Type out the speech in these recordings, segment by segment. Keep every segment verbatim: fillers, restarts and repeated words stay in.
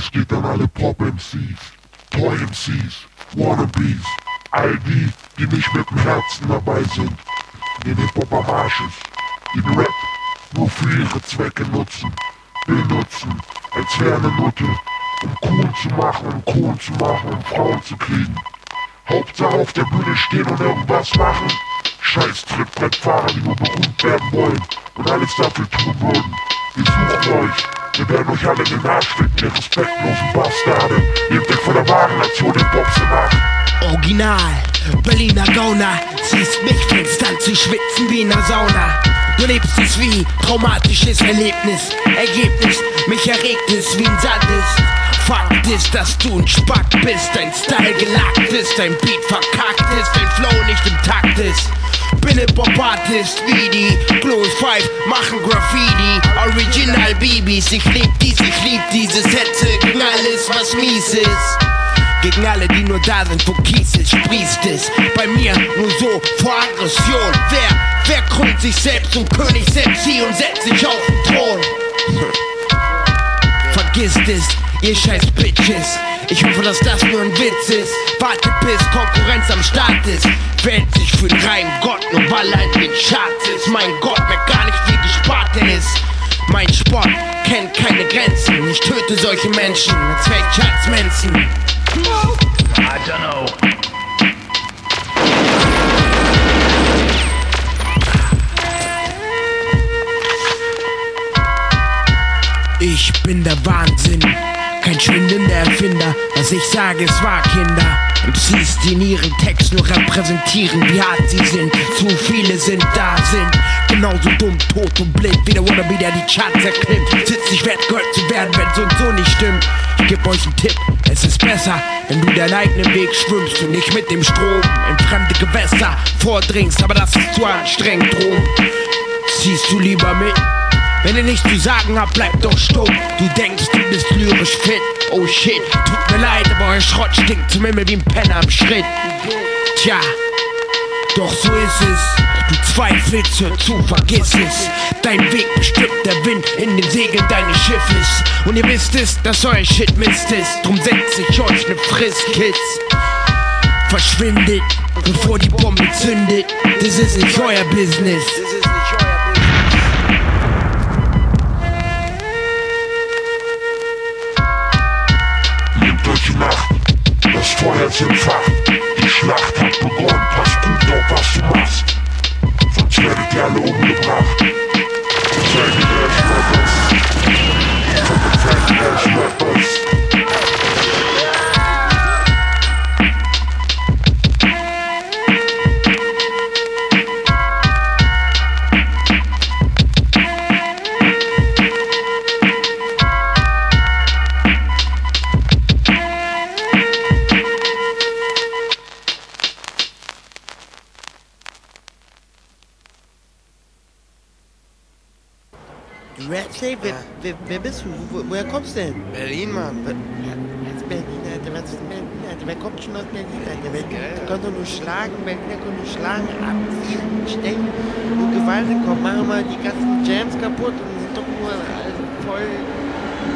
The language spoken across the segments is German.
M Cs, geht an alle Pop-M Cs, Toy-M Cs, Wannabes, all die, die nicht mit dem Herzen dabei sind, die den Pop-Amasches, die den Rap nur für ihre Zwecke nutzen, benutzen, als wäre eine Nutte, um cool zu machen, um cool zu machen, um Frauen zu kriegen. Hauptsache auf der Bühne stehen und irgendwas machen. Scheiß Trittbrettfahrer, die nur berühmt werden wollen und alles dafür tun würden. Wir suchen euch, wir werden euch alle den Arsch finden, ihr respektlosen Bastarde. Nehmt weg von der wahren Nation, den Boxen nach. Original, Berliner Gauner, ziehst mich konstant zu schwitzen wie in der Sauna. Du lebst es wie traumatisches Erlebnis, Ergebnis, mich erregt es wie ein Sandis. Fakt ist, dass du ein Spack bist, dein Style gelackt ist, dein Beat verkackt ist, dein Flow nicht im Takt ist. Bin ein Pop-Artist wie die Close Five, machen Graffiti, Original Bibis. Ich lieb dies, ich lieb diese Sätze, gegen alles was mies ist. Gegen alle, die nur da sind, wo Kies ist, sprießt es. Bei mir nur so vor Aggression. Wer, wer krönt sich selbst zum König, setzt sie und setzt sich auf den Thron. Vergiss es. Ihr scheiß Bitches, ich hoffe, dass das nur ein Witz ist. Warte bis Konkurrenz am Start ist. Welt sich für den reinen Gott, nur weil er in den Charts ist. Mein Gott, merkt gar nicht, wie die Sparte ist. Mein Sport kennt keine Grenzen. Ich töte solche Menschen, als wäre ich Charles Manson. I don't know. Ich bin der Wahnsinn. Kein schwindender Erfinder, was ich sage, es war Kinder. M Cs, die in ihren Text nur repräsentieren, wie hart sie sind. Zu viele sind da, sind genauso dumm, tot und blind wie der Wannabe, der die Charts erklimmt. Sitzt nicht wert, Gold zu werden, wenn so und so nicht stimmt. Ich geb euch einen Tipp, es ist besser, wenn du deinen eigenen Weg schwimmst und nicht mit dem Strom in fremde Gewässer vordringst. Aber das ist zu anstrengend, drum ziehst du lieber mit. Wenn ihr nichts zu sagen habt, bleibt doch stumm. Du denkst, du bist lyrisch fit. Oh shit, tut mir leid, aber euer Schrott stinkt zum Himmel wie ein Penner am Schritt. Tja, doch so ist es. Du zweifelst, hör zu, vergiss es. Dein Weg bestimmt der Wind in den Segeln deines Schiffes. Und ihr wisst es, dass euer Shit Mist ist. Drum setze ich euch ne Frist, Kids. Verschwindet, bevor die Bombe zündet. Das ist nicht euer Business. Das Feuer ist im Fach, die Schlacht hat begonnen, pass gut auf, was du machst, sonst werdet ihr alle umgebracht. Seid die Rash-Rappers, von den Feinden Rash-Rappers. Hey, wer, wer, wer bist du? Wo, woher kommst du denn? Berlin, Mann. Was Berlin, Alter? Was ist Berlin, Alter? Wer kommt schon aus Berlin, Alter? Berlin kann doch nur schlagen, Berliner kann nur schlagen, abziehen, stechen und Gewalt kommen. Machen mal die ganzen Jams kaputt und sind doch nur also, voll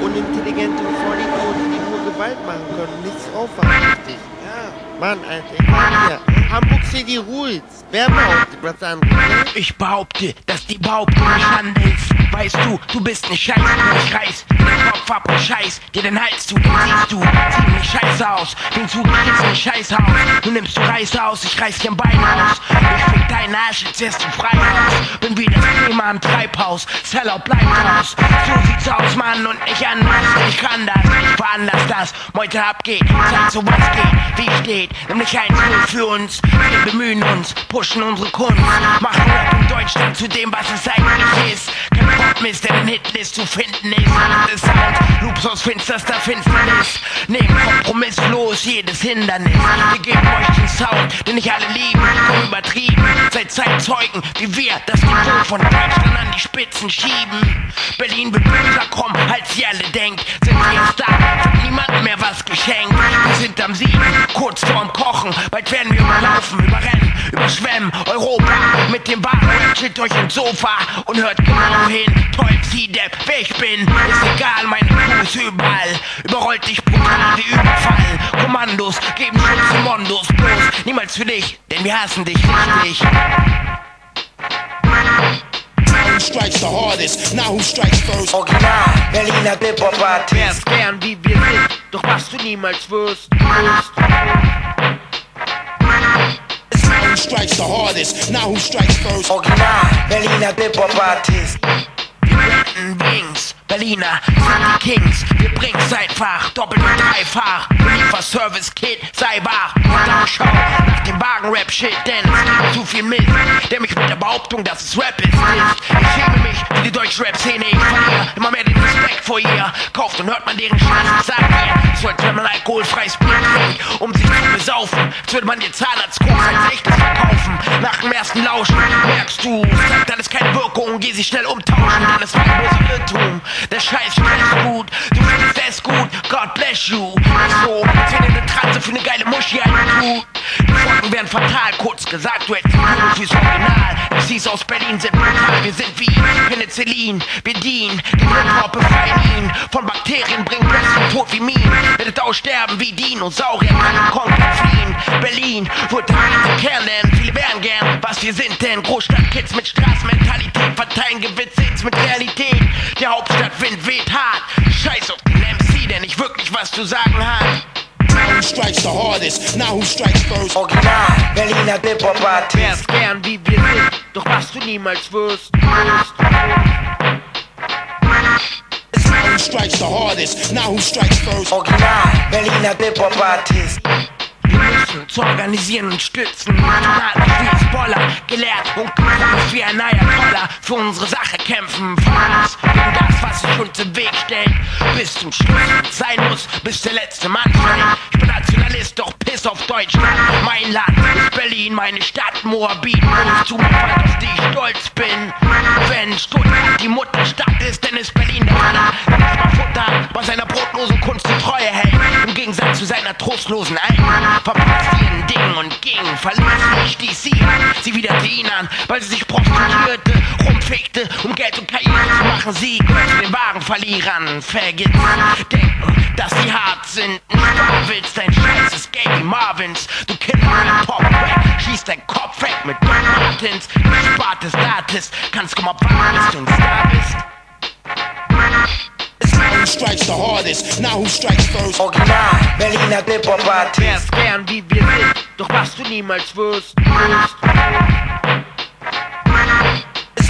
unintelligente Vollidioten, die nur Gewalt machen können und nichts aufwachen. Richtig. Ja. Mann, Alter, ich war hier. Hamburg City rules. Wer behauptet was anderes? Ich behaupte, dass die Behauptung nicht Schande ist. Weißt du, du bist ne Scheiß, du nicht reißt. Den Kopf ab und scheiß, dir den Hals zu, den siehst du. Sieh nicht scheiße aus, den Zug geht's nicht scheiße aus. Du nimmst du Reis aus, ich reiß dir ein Bein aus. Ich fick deinen Arsch, jetzt wirst du frei raus. Bin wie das Thema im Treibhaus, Sellout bleibt raus. So sieht's aus, Mann, und nicht anders. Ich kann das, ich veranlass das. Meute abgeht, zeig so was geht, wie steht. Nämlich eins nur für uns. Wir bemühen uns, pushen unsere Kunst, machen Rap in Deutschland zu dem, was es eigentlich ist. Kein Popmist, der in Hitlist zu finden ist. Das Sound, Loops aus finsterster Finsternis. Nehmen kompromisslos jedes Hindernis. Wir geben euch den Sound, den nicht alle lieben, komm übertrieben. Seid Zeitzeugen, wie wir das Niveau von Deutschland an die Spitzen schieben. Berlin wird böser kommen, als ihr alle denkt. Sind wir jetzt da, wird niemandem mehr was geschenkt. Wir sind am Siegen, kurz vorm Kochen, bald werden wir überlaufen, überrennen, überschwemmen, Europa, mit dem wahren Rap, chillt euch im Sofa und hört genau hin, toll, Depp, wer ich bin, ist egal, meine Crew ist überall, überrollt Kommandos, geben Schutz und Mondos, bloß niemals für dich, denn wir hassen dich richtig. Who strikes the hardest? Now who strikes first? Original, Berliner Hip-Hop-Artist. Wär's gern wie wir sind, doch was du niemals wirst. Who strikes the hardest? Now who strikes first? Original, Berliner Hip-Hop-Artist. Wir brennen Wings, Berliner sind die Kings. Wir bringen's einfach, doppelt und dreifach. Liefer-Service-Kid, sei wahr. Und schau nach dem wahren Rap-Shit, denn es gibt zu viel Mist, der mich mit der Behauptung, dass es Rap ist, ist. Ich schäme mich für die deutsche Rap-Szene, ich verliere immer mehr den Respekt vor ihr. Kauft und hört man deren Scheiß, sagt mir, es sollte, wenn man alkoholfreies Bier trinkt, um sich zu besaufen. Als würde man den Zahnarztkuss als echtes verkaufen. Nach dem ersten Lauschen merkst du, es zeigt alles keine Wirkung, geh sie schnell umtauschen, denn es war ein bloßer Irrtum. Der Scheiß schmeckt gut, du findest es gut, God bless you. So, als wenn ihr eine Transe für eine geile Muschi eintut. Die Folgen wären fatal, kurz gesagt, du hättest Blut fürs Original. M Cs aus Berlin sind brutal, wir sind wie Penicillin. Wir dienen den Hip-Hop, befreien ihn von Bakterien, bringen Blödsinn tot wie Minen. Werdet aussterben wie Dinosaurier, keinem Kontinent fliehen. Berlin wird der einzige Kern, denn viele wären gern, was wir sind, denn Großstadtkids mit Straßenmentalität verteilen Gewitz mit Realität. Die Hauptstadt Wind weht hart, scheiß auf den M C, der nicht wirklich was zu sagen hat. Who strikes the hardest? Now who strikes first? Original, Berliner Hip-Hop-Artist. Wär's gern wie wir sind, doch was du niemals wirst. Who strikes the hardest? Now who strikes first? Original, Berliner Hip-Hop-Artist. Wir müssen uns organisieren und stützen. Tomaten wie Spoiler, gelehrt und geprüft wie ein Ayatollah. Für unsere Sache kämpfen, Fans, gegen das, was sich uns im Weg stellt. Bis zum Schluss sein muss, bis der letzte Mann fällt. Ich bin Nationalist, doch piss auf Deutschland. Mein Land ist Berlin, meine Stadt Moabit. Wo ich zu mir fand, auf die ich stolz bin. Wenn Stuttgart die Mutterstadt ist, dann ist Berlin der Hanna. Dann ist man Futter, bei seiner brotlosen Kunst die Treue hält. Im Gegensatz zu seiner trostlosen Eigenschaft. Verpasst ihren Ding und ging, verließ nicht die Sieger. Sie widerte ihn an, weil sie sich prostituierte, rumfickte, um Geld und Karriere zu machen. Sie gehört zu den wahren Verlierern. Faggots denken, dass sie hart sind. Nicht wahr willst, dein Scheiß ist gay wie Marvins. Du Kinder mit Pop weg, schießt dein Kopf weg mit Doc Martens. Du spartest, datest, kannst kaum abwarten, bis du ein Star bist. Who strikes the hardest? Now who strikes first? Original, Berliner Hip-Hop-Artist. Wär's gern wie wir sind, doch was du niemals wirst.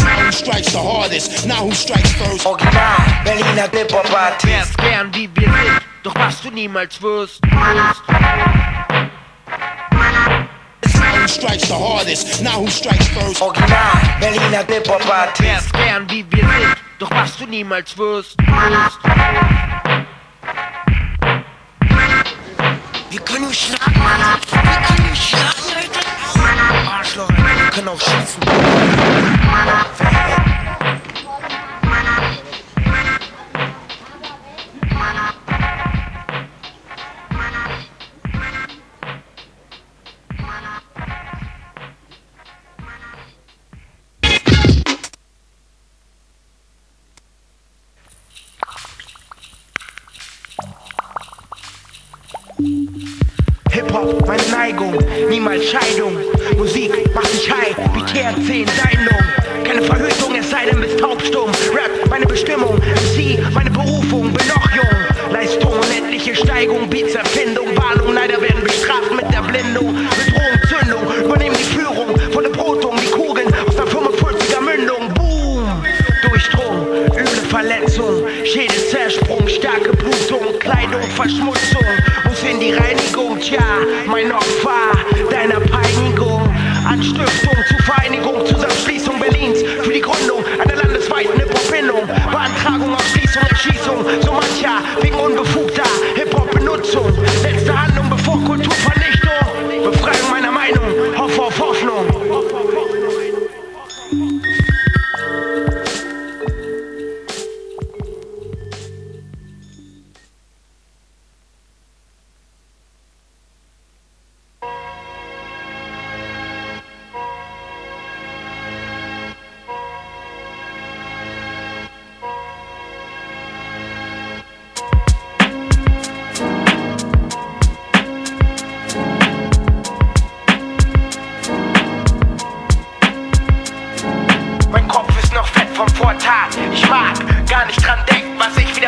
Who strikes the hardest? Now who strikes first? Original, Berliner Hip-Hop-Artist. Wär's gern wie wir sind, doch was du niemals wirst. Who strikes the hardest? Now who strikes first? Original, Berliner Hip-Hop-Artist. Wär's gern wie wir sind, doch was du niemals wirst. Wir können nur schlagen, Alter. Wir können nur schlagen, Alter. Arschloch, wir können auch schießen. Hip-Hop, meine Neigung, niemals Scheidung. Musik macht dich high, wie T N C in Seinlung. Keine Verhütung, es sei denn bist taubstumm. Rap, meine Bestimmung, M C, meine Berufung, bin noch jung. Leistung, unendliche Steigung, Beats, Erfindung, Warnung. Leider werden bestraft mit der Blindung, Bedrohung, Zündung. Übernehmen die Führung von der Brotung, die Kugeln aus der fünfundvierziger Mündung. Boom, Durchdrung, üble Verletzung, Schädelzersprung, starke Blutung, Kleidung, Verschmutzung. In die Reinigung, tja, mein Opfer deiner Peinigung. Anstiftung zu Vereinigung, Zusammenschließung Berlins für die Gründung einer landesweiten Hip-Hop-Bindung. Beantragung, Ausschließung, Erschießung, so mancher wegen unbefugter Hip-Hop-Benutzung. Letzte Handlung bevor Kulturvernichtung. Befreiung meiner Meinung, Hoffe auf Hoffnung.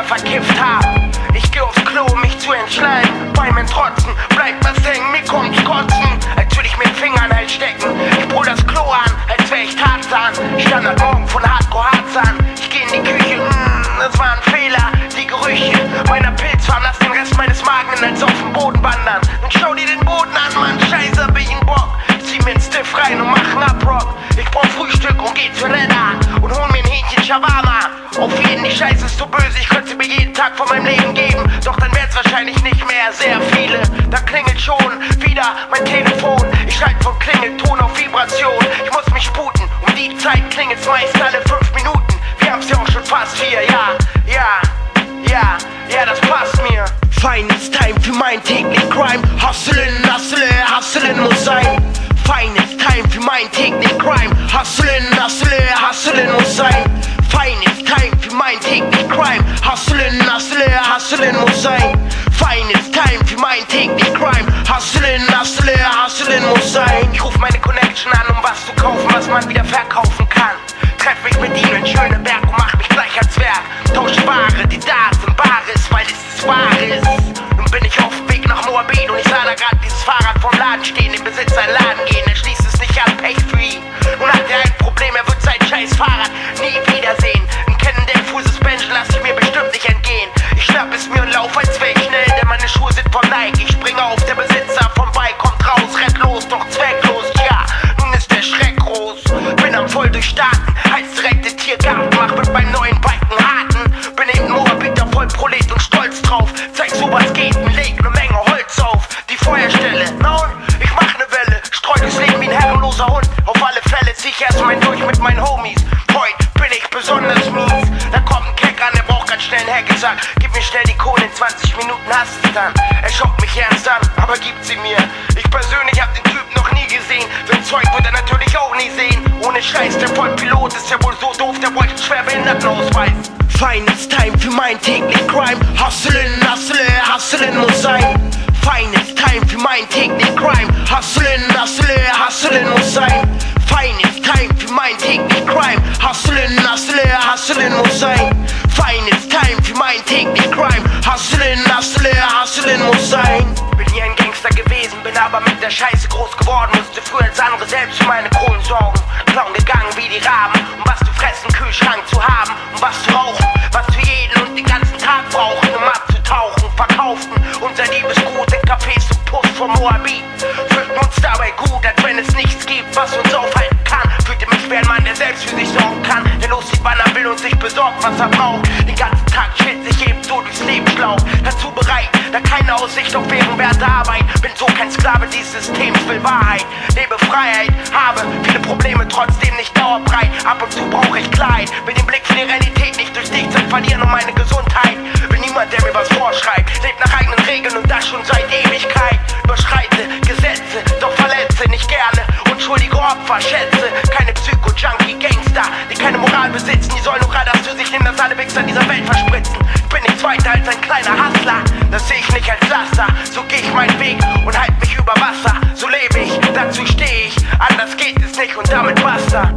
verkifft haben. Ich geh aufs Klo, um mich zu entschleiden. Beim Entrotzen bleibt was hängen, mir kommt's kotzen. Als würde ich mir den Finger an Hals stecken. Ich brüll das Klo an, als wär ich Tarzan. Standardmorgen von Hardcore Harzan. Ich geh in die Küche, mh, das war ein Fehler. Die Gerüche meiner Pilzfarm lass den Rest meines Magens als auf den Boden wandern. Dann schau dir den Boden an, Mann, scheiße, hab ich einen Bock. Zieh mir einen Stiff rein und mach einen Abrock. Ich brauch Frühstück und geh zur Renner und hol mir ein Hähnchen Shawarma. Auf jeden, die Scheiße ist so böse, ich könnte sie mir jeden Tag von meinem Leben geben. Doch dann wär's wahrscheinlich nicht mehr sehr viele. Da klingelt schon wieder mein Telefon. Ich schalte vom Klingelton auf Vibration. Ich muss mich sputen, um die Zeit klingelt's meist alle fünf Minuten. Wir haben's ja auch schon fast vier, ja, ja, ja, ja, das passt mir. Fein, it's time für mein täglich Crime. Hustlen, hustlen, hustlen muss sein. Fein, it's time für mein täglich Crime. Hustlen, hustlen, hustlen muss sein. Fein, it's time für mein täglich Crime. Hustlen, hustlen, hustlen muss sein. Fein, it's time für mein täglich Crime. Hustlen, hustlen, hustlen muss sein. Ich ruf meine Connection an, um was zu kaufen, was man wieder verkaufen kann. Treff mich mit ihnen in Schöneberg und mach mich gleich als Werk. Tausche Ware, die da sind, Bares, weil es das Wahre ist. Nun bin ich auf dem Weg nach Moabit und ich sah da grad dieses Fahrrad vom Laden stehen, den Besitzer in den Laden gehen, er schließt es nicht an, Pech für ihn. Nun hat er ein Problem, er wird sein scheiß Fahrrad nie wiedersehen. Ein kennendefuses Bench lass ich mir bestimmt nicht entgehen. Ich schnapp es mir und lauf als wär ich schnell, denn meine Schuhe sind von Nike. Ich springe auf, der Besitzer vom Bike kommt raus, rennt los, doch zwecklos, ja, nun ist der Schreck groß. Bin am voll durchstarten, heiz direkt den Tiergarten, mach mit meinem neuen Bike einen harten. Bin eben Moabiter, voll Prolet und stolz drauf. Zeig so was geht und leg ne Menge Holz auf die Feuerstelle, na und? Ich mach ne Welle, streu durchs Leben wie ein herrenloser Hund. Auf alle Fälle zieh ich erstmal durch mit meinen Homies. Heute bin ich besonders mies. Da kommt ein Keck an, der braucht ganz schnell einen Hackensack. Gib mir schnell die Kohle, in zwanzig Minuten hast du dann. Er schaut mich ernst an, aber gibt sie mir. Ich persönlich hab den Typen noch nie gesehen. Sein Zeug wird er natürlich auch nie sehen. Ohne Scheiß, der Vollpilot ist ja wohl so doof, der wollte einen Schwerbehindertenausweis. Fein, it's time für mein täglich Crime. Hustlen, hustlen, hustlen muss sein. Fein, it's time für mein täglich Crime. Hustlen, hustlen, hustlen muss sein. Fein, it's time für mein täglich Crime. Hustlen, hustlen, hustlen muss sein. Fein, it's time für mein täglich Crime. Hustlen, hustlen, hustlen muss sein. Bin hier ein Gangster gewesen, bin aber mit der Scheiße groß geworden. Musste früher als andere selbst für meine Kohlen sorgen. Klauen gegangen wie die Raben, um was zu fressen, Kühlschrank zu haben, um was zu rauchen. Was wir jeden und den ganzen Tag brauchen, um abzutauchen, verkauften unser Liebesgut in Cafés und Puff vom Moabit. Fühlten uns dabei gut, als wenn es nichts gibt, was uns aufhalten kann. Fühlte mich wie ein Mann, der selbst für sich sorgen kann, der loszieht, wann er will und sich besorgt, was er braucht. Den ganzen Tag schält sich eben so durchs Leben schlau. Dazu bereit, da keine Aussicht auf ehrenwerte Arbeit. Bin so kein Sklave dieses Systems, will Wahrheit, lebe Freiheit, habe viele Probleme, trotzdem nicht dauerbreit. Ab und zu brauche ich Klarheit, will den Blick für die Realität nicht durch dich verlieren um meine Gesundheit. Bin niemand, der mir was vorschreibt, lebt nach eigenen Regeln und das schon seit Ewigkeit. Überschreite Gesetze, doch verletze nicht gerne unschuldige Opfer, schätze keine Psycho-Junkie-Gangster, die keine Moral besitzen. Die sollen nur gerade das für sich nehmen, dass alle Wichser dieser Welt verspritzen. Ich bin nichts weiter als ein kleiner Hustler, das sehe ich nicht als Laster. So geh ich meinen Weg und halt mich über Wasser. So lebe ich, dazu stehe ich, anders geht es nicht und damit basta.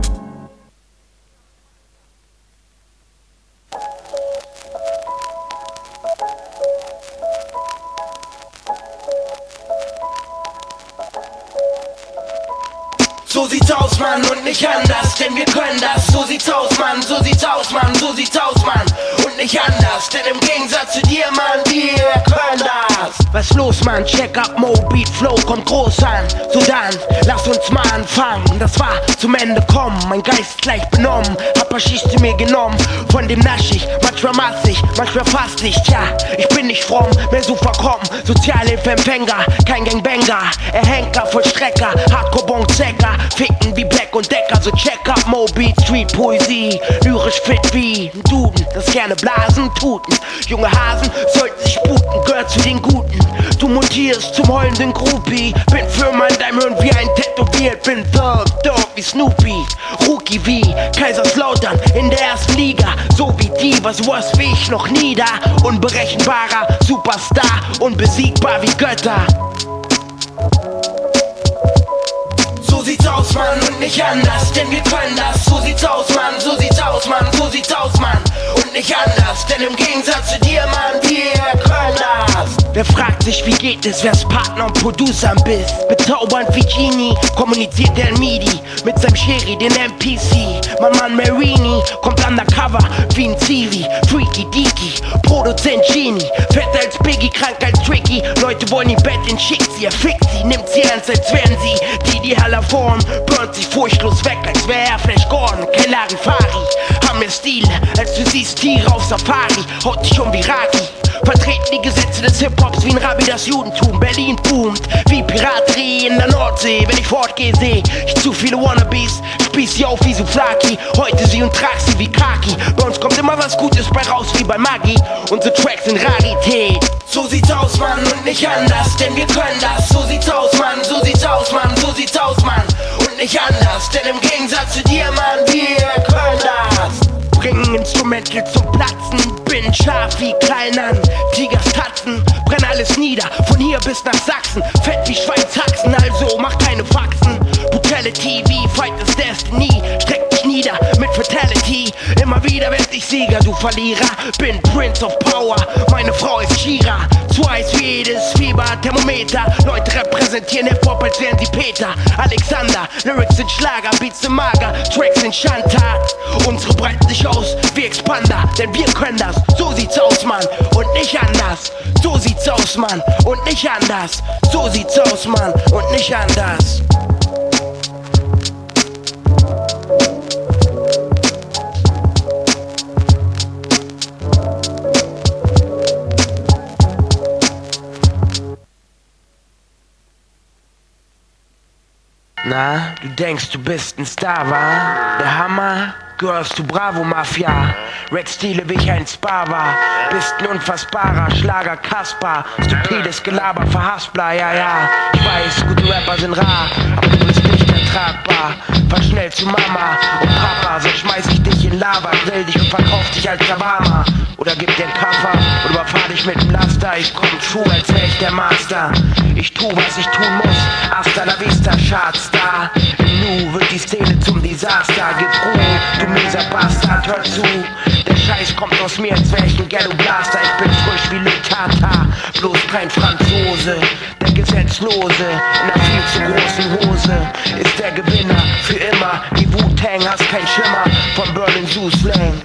So sieht's aus, Mann, und nicht anders, denn wir können das. So sieht's aus, Mann, so sieht's aus, Mann, so sieht's aus, Mann, und nicht anders, denn im Gegensatz zu dir, Mann, wir können das. Was los, Mann, check up, Moabit, Flow kommt groß an. So dann, lass uns mal anfangen, das war zum Ende kommen. Mein Geist gleich benommen, hab paar Schicht zu mir genommen. Von dem nasch ich, manchmal maß ich, manchmal fast ich. Tja, ich bin nicht fromm, mehr so verkommen. Sozialhilfeempfänger, kein Gangbanger. Erhenker, Vollstrecker, Hardcore-Bonzecker. Ficken wie Black und Decker, so check up Moabit, Street Poesie, lyrisch fit wie ein Duden, das gerne Blasen tuten. Junge Hasen sollten sich sputen, gehört zu den Guten. Du mutierst zum heulenden Groupie, bin Firma in deinem Hirn wie ein Tätowiert, bin Dog, Dog wie Snoopy, Rookie wie Kaiserslautern in der ersten Liga, so wie die, was worst wie ich noch nie da, unberechenbarer Superstar, unbesiegbar wie Götter. So sieht's aus, Mann, und nicht anders, denn wir können das. So sieht's aus, Mann, so sieht's aus, Mann, so sieht's aus, Mann, und nicht nicht anders, denn im Gegensatz zu dir, Mann, wir können das. Wer fragt sich, wie geht es, wer's Partner und Producer bist? Bezaubernd wie Genie, kommuniziert der M I D I mit seinem Sherry, den N P C. Mein Mann Marini kommt undercover wie ein Zivi. Freaky Deaky, Produzent Genie, fett als Biggie, krank als Tricky. Leute wollen ihn betteln, schickt sie, er fickt sie, nimmt sie ernst, als wären sie die idealer Form. Burnt sie furchtlos weg, als wäre er Flash Gordon, Kellari, Fari. Haben mehr Stil, als du siehst Tiere auf Safari, haut dich um wie Raki. Vertreten die Gesetze des Hip-Hops wie ein Rabbi das Judentum. Berlin boomt wie Piraterie in der Nordsee. Wenn ich fortgehe, seh ich zu viele Wannabes. Spieß sie auf wie Souflaki, heute sie und trag sie wie Kaki. Bei uns kommt immer was Gutes bei raus wie bei Maggi. Unsere Tracks sind Rarität. So sieht's aus, Mann, und nicht anders, denn wir können das. So sieht's aus, Mann, so sieht's aus, Mann, so sieht's aus, Mann, und nicht anders, denn im Gegensatz zu dir, Mann, wir können das. Bringen Instrumental zum Platzen, bin scharf wie Kleinern, Tigers Tatzen, brenn alles nieder, von hier bis nach Sachsen, fett wie Schweinshaxen, also mach keine Faxen. Brutality wie Fight is Destiny, streck dich nieder mit Fatality, immer wieder werd ich Sieger, du Verlierer, bin Prince of Power, meine Frau ist Shira, zu heiß wie jedes Fieber, Thermometer, Leute repräsentieren Hip-Hop, als wären sie Peter, Alexander, Lyrics sind Schlager, Beats sind mager, Tracks sind Schandtat, unsere breiten sich aus wie Expander, denn wir können das, so sieht's aus, Mann, und nicht anders, so sieht's aus, Mann, und nicht anders, so sieht's aus, Mann, und nicht anders. Na, du denkst, du bist ein Star, wa? Der Hammer? Gehörst du Bravo-Mafia? Rap-Stile wie ich ein Spa war. Bist ein unfassbarer Schlager Kasper. Stupides Gelaber, Verhaspler, ja, ja. Ich weiß, gute Rapper sind rar, aber du bist nicht ertragbar. Fahr schnell zu Mama und Papa, sonst schmeiß ich dich in Lava. Grill dich und verkauf dich als Savama. Oder gib dir einen Kaffer oder überfahr dich mit dem Laster. Ich komm true, als wär ich der Master. Ich tu, was ich tun muss. Hasta la vista, Schadstar. Im Nu wird die Szene zum Desaster. Gib Ruhe, du mieser Bastard, hör zu. Der Scheiß kommt aus mir, als wär ich ein Ghetto-Blaster. Ich bin frisch wie Le Tata, bloß kein Franzose. Der Gesetzlose in einer viel zu großen Hose ist der Gewinner für immer. Die Wu-Tang, hast kein Schimmer von Berlin Zoo Slang.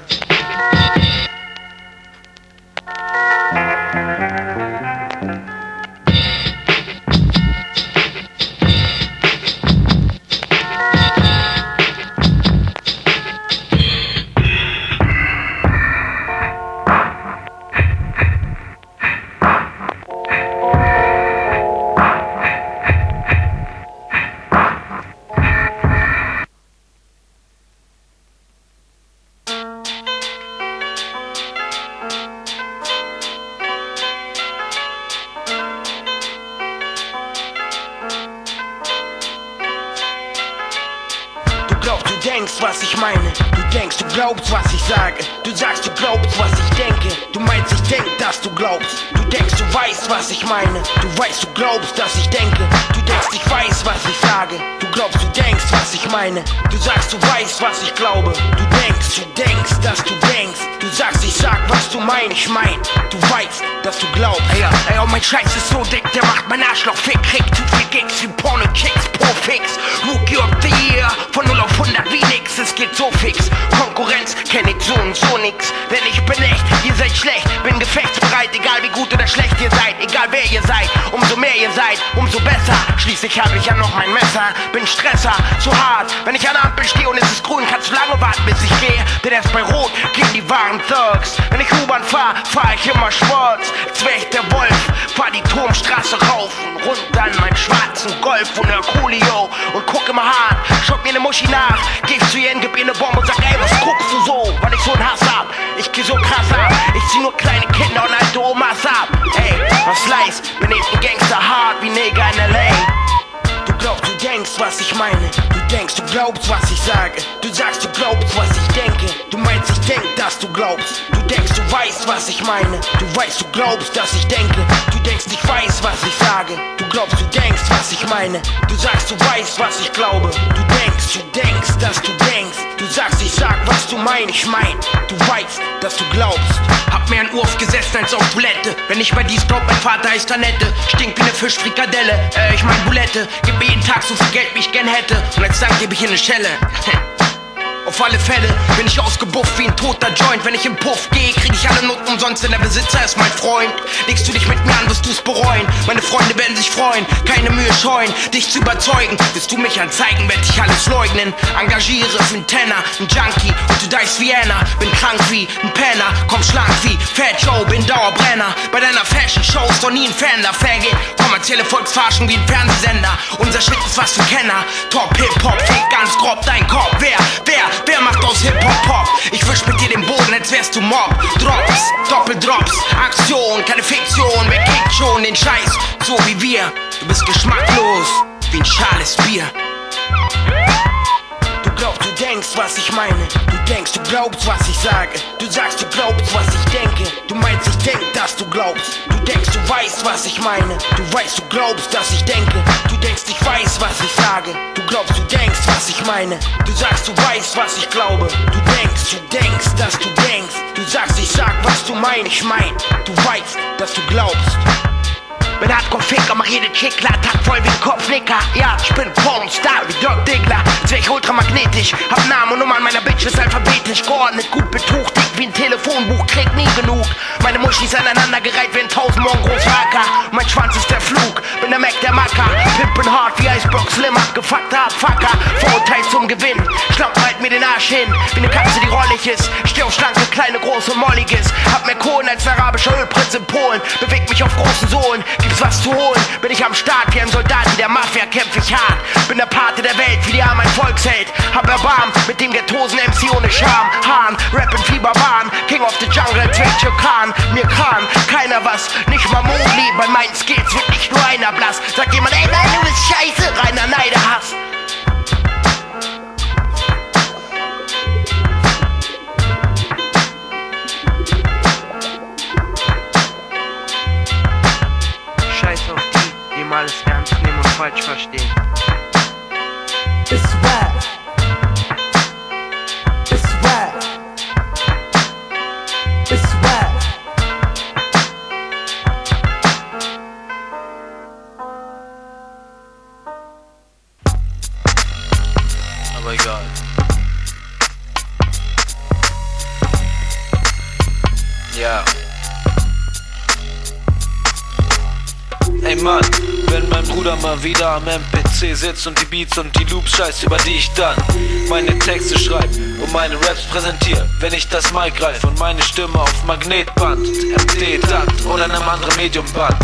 Was ich meine, du denkst, du glaubst, was ich sage. Du sagst, du glaubst, was ich denke. Du meinst, ich denk, dass du glaubst. Du denkst, du weißt, was ich meine. Du weißt, du glaubst, dass ich denke. Du denkst, ich weiß, was ich sage. Du glaubst, du denkst, was ich meine. Du sagst, du weißt, was ich glaube. Du denkst, du denkst, dass du denkst. Du sagst, ich sag, was du meinst. Ich mein, du weißt, dass du glaubst. Ey, ja, ey, oh, mein Scheiß ist so dick, der macht mein Arschloch fick. Krieg zu viel Gigs wie Porno-Chicks, Pro-Fix. Rookie of the Year, von null auf hundert wie nix. Es geht so fix, Konkurrenz kenn ich so und so nix. Denn ich bin echt, ihr seid schlecht. Bin gefechtsbereit, egal wie gut oder schlecht ihr seid. Egal wer ihr seid, umso mehr ihr seid, umso besser. Schließlich hab ich ja noch mein Messer. Bin Stresser, zu hart. Wenn ich an der Ampel stehe und es ist grün, kannst du lange warten, bis ich gehe. Denn erst bei Rot gehen die wahren Thugs. Wenn ich U-Bahn fahr, fahr ich immer schwarz. Jetzt wär ich der Wolf, fahr die Turmstraße rauf und runter an meinen schwarzen Golf und hör Coolio und guck immer hart, schock mir ne Muschi nach. Geh zu ihr hin, gib ihr ne Bombe und sag, ey, was guckst du so? Weil ich so einen Hass hab, ich geh so krass ab. Ich zieh nur kleine Kinder und alte Omas ab. Ey, was leis, bin ich ein Gangster hart wie Nigger in L A. Du glaubst, du denkst, was ich meine. Du denkst, du glaubst, was ich sage. Du sagst, du glaubst, was ich denke. Du meinst, ich denk, dass du glaubst. Du denkst, du weißt, was ich meine. Du weißt, du glaubst, dass ich denke. Du denkst, ich weiß, was ich sage. Du glaubst, du denkst, was ich meine. Du sagst, du weißt, was ich glaube. Du denkst, du denkst, dass du denkst. Du sagst, ich sag, was du mein, ich mein. Du weißt, dass du glaubst. Hab mir ein Uhr aufgesetzt als auf Bulette. Wenn ich bei dies glaub, mein Vater heißt Annette. Stinkt wie eine Fischfrikadelle, äh, ich mein Bulette. Gib mir jeden Tag so viel Geld, wie ich gern hätte. Und als Dank gebe ich in eine Schelle. Auf alle Fälle bin ich ausgebufft wie ein toter Joint. Wenn ich im Puff gehe, krieg ich alle Noten umsonst, denn der Besitzer ist mein Freund. Legst du dich mit mir an, wirst du's bereuen. Meine Freunde werden sich freuen, keine Mühe scheuen, dich zu überzeugen. Willst du mich anzeigen, werd ich alles leugnen. Engagiere für einen Tenner, ein Junkie und du deichst wie einer. Bin krank wie ein Penner, komm schlank wie Fat Joe, bin Dauerbrenner. Bei deiner Fashion Show ist doch nie ein Fan, da Faggot. Kommerzielle Volksverarschung wie ein Fernsehsender. Unser Shit ist was für Kenner. Top Hip-Hop, fegt ganz grob dein Kopf. Wer, wer? Wer macht aus Hip-Hop-Pop? Ich wisch mit dir den Boden, als wärst du Mob. Drops, Doppeldrops, Aktion, keine Fiktion. Wer kriegt schon den Scheiß, so wie wir? Du bist geschmacklos, wie ein schales Bier. Du glaubst, du denkst, was ich meine. Du denkst, du glaubst, was ich sage. Du sagst, du glaubst, was ich denke. Du meinst, ich denk, dass du glaubst. Du denkst, du weißt, was ich meine. Du weißt, du glaubst, dass ich denke. Du denkst, ich weiß, was ich sage. Du glaubst, du denkst, was ich meine. Du sagst, du weißt, was ich glaube. Du denkst, du denkst, dass du denkst. Du sagst, ich sag, was du mein, ich mein. Du weißt, dass du glaubst. Bin Hardcore-Ficker, mach jede Chick klar, Tag voll wie Kopfnicker. Ja, ich bin Pornstar wie Dirk Diggler. Zwerg ultramagnetisch, hab Namen und Nummern meiner Bitch, ist alphabetisch geordnet, gut betucht, dick wie ein Telefonbuch, krieg nie genug. Meine Muschis aneinandergereiht wie ein tausendmorgen groß Wacker. Mein Schwanz ist der Flug, bin der Mac der Macker. Pimpen hart wie Icebox Slim, abgefuckter Abfucker. Verurteilt zum Gewinn, Schlampen halt mir den Arsch hin. Wie eine Katze, die rollig ist, steh auf schlanke, kleine, große, molliges. Hab mehr Kohlen als ein arabischer Ölprinz in Polen. Beweg mich auf großen Sohlen, gibt's was zu holen, bin ich am Start wie ein Soldat in der Mafia, kämpf ich hart. Bin der Pate der Welt, wie die Arme ein Volksheld. Hab Erbarm mit dem Ghettosen M C ohne Charme. Hahn, Rap in Fieberwahn, King of the Jungle, Twitch Khan. Mir kann keiner was, nicht mal Mowgli. Bei meinen Skills wird nicht nur einer blass. Sagt jemand, ey nein, du bist scheiße, reiner Neiderhass. Alles ernst nehmen und falsch verstehen. It's rap. It's rap. It's rap. Oh my God. Yeah. Ey Mann, wenn mein Bruder mal wieder am M P C sitzt und die Beats und die Loops scheißt, über die ich dann meine Texte schreibe und meine Raps präsentiere. Wenn ich das Mic greife und meine Stimme auf Magnetband, M D-Dat oder einem anderen Mediumband,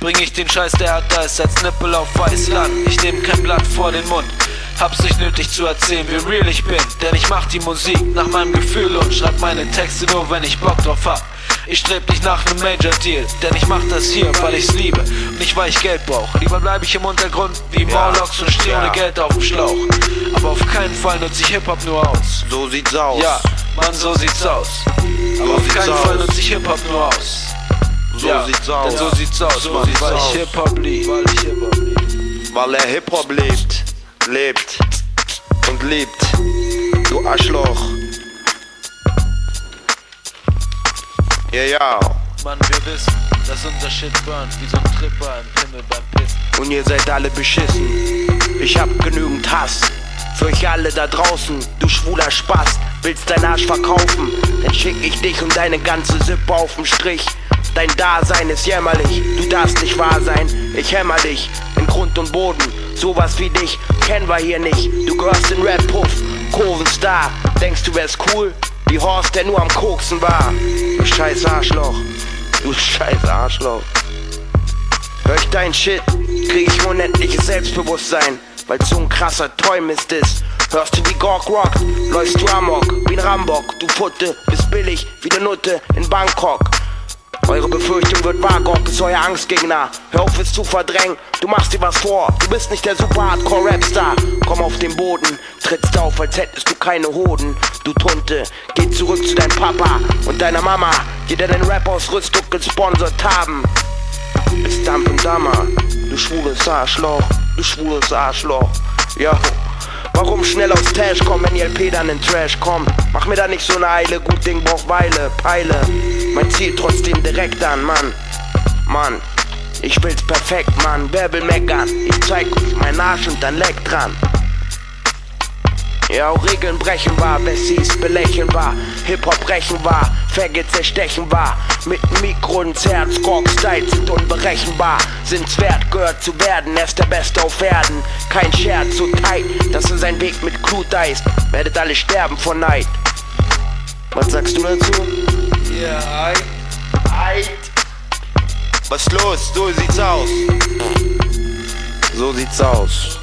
bring ich den Scheiß, der härter ist als Nippel auf Weißland. Ich nehm kein Blatt vor den Mund, hab's nicht nötig zu erzählen, wie real ich bin, denn ich mach die Musik nach meinem Gefühl und schreib meine Texte nur, wenn ich Bock drauf hab. Ich streb nicht nach nem Major Deal, denn ich mach das hier, weil ich's liebe und nicht, weil ich Geld brauch. Lieber bleib ich im Untergrund wie Morlocks und steh ohne Geld aufm Schlauch. Aber auf keinen Fall nutze ich Hip-Hop nur aus. So sieht's aus. Ja, Mann, so sieht's aus. Aber auf keinen Fall nutze ich Hip-Hop nur aus. So sieht's aus. Denn so sieht's aus, Mann, weil ich Hip-Hop lieb. Weil er Hip-Hop lebt, lebt und liebt. Du Arschloch. Ja, yeah, ja. Yeah. Mann, wir wissen, dass unser Shit burnt wie so ein Tripper im Himmel beim Pissen. Und ihr seid alle beschissen. Ich hab genügend Hass für euch alle da draußen. Du schwuler Spaß, willst deinen Arsch verkaufen? Dann schick ich dich und deine ganze Sippe aufm Strich. Dein Dasein ist jämmerlich, du darfst nicht wahr sein. Ich hämmer dich in Grund und Boden. Sowas wie dich kennen wir hier nicht. Du gehörst in Rap Puff, Kurvenstar. Denkst du wärst cool? Wie Horst, der nur am Koksen war. Du scheiß Arschloch, du scheiß Arschloch. Hör ich dein Shit, krieg ich unendliches Selbstbewusstsein, weil so ein krasser Toy-Mist ist. Hörst du wie Gork rockt, läufst du amok wie ein Rambock. Du Putte, bist billig wie der Nutte in Bangkok. Eure Befürchtung wird wahr, Gork ist euer Angstgegner. Hör auf es zu verdrängen, du machst dir was vor. Du bist nicht der super Hardcore-Rapstar. Komm auf den Boden, trittst auf, als hättest du keine Hoden. Du Tunte, geh zurück zu deinem Papa und deiner Mama. Jeder, den Rap aus Rüstung gesponsert haben, ist Dump und Dummer. Du schwules Arschloch, du schwules Arschloch, ja. Warum schnell aufs Tash kommen, wenn I L P dann in Trash kommt? Mach mir da nicht so ne Eile, gut Ding braucht Weile, Peile. Mein Ziel trotzdem direkt an, Mann, Mann. Ich will's perfekt, Mann, wer will meckern? Ich zeig euch meinen Arsch und dann leck dran. Ja, auch Regeln brechen war, Bessies belächeln war, Hip-Hop rächen war, Faggots zerstechen war. Mit Mikro ins Herz, Gork-Styles sind unberechenbar. Sind's wert, gehört zu werden, er ist der Beste auf Erden. Kein Scherz, so tight, dass er sein Weg mit Clut eist. Werdet alle sterben vor Neid. Was sagst du dazu? Ja, yeah, Eid. Eid. Was los? So sieht's aus. So sieht's aus.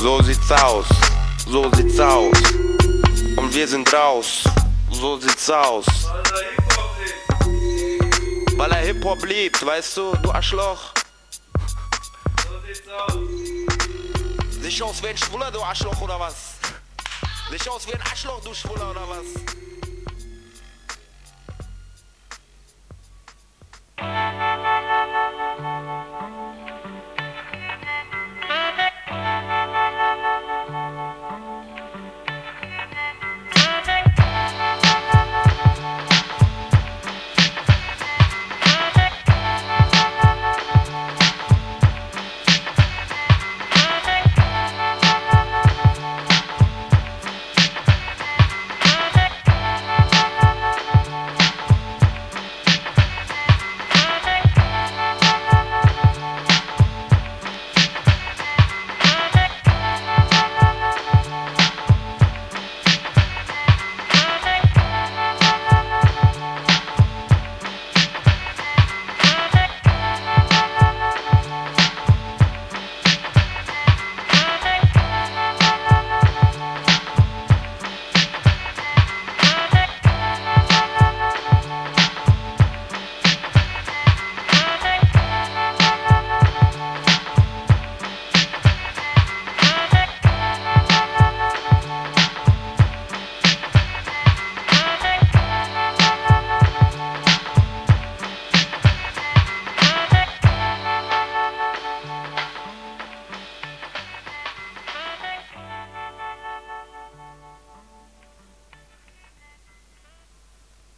So sieht's aus. So sieht's aus. Und wir sind raus. So sieht's aus. Weil er Hip-Hop liebt, weißt du, du Arschloch. So sieht's aus. Siehst aus wie ein Schwuler, du Arschloch, oder was? Siehst aus wie ein Arschloch, du Schwuler, oder was?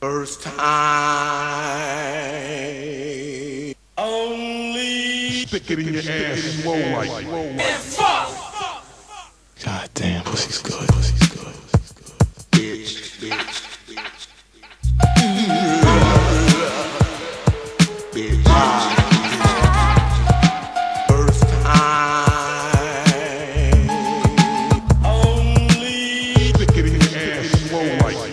First time only stick it in your ass and roll like roll like fuck. God damn, pussy's good, pussy's good, pussy's good. Bitch, bitch, bitch, bitch. Bitch. First time only stick it in your ass and roll like roll like.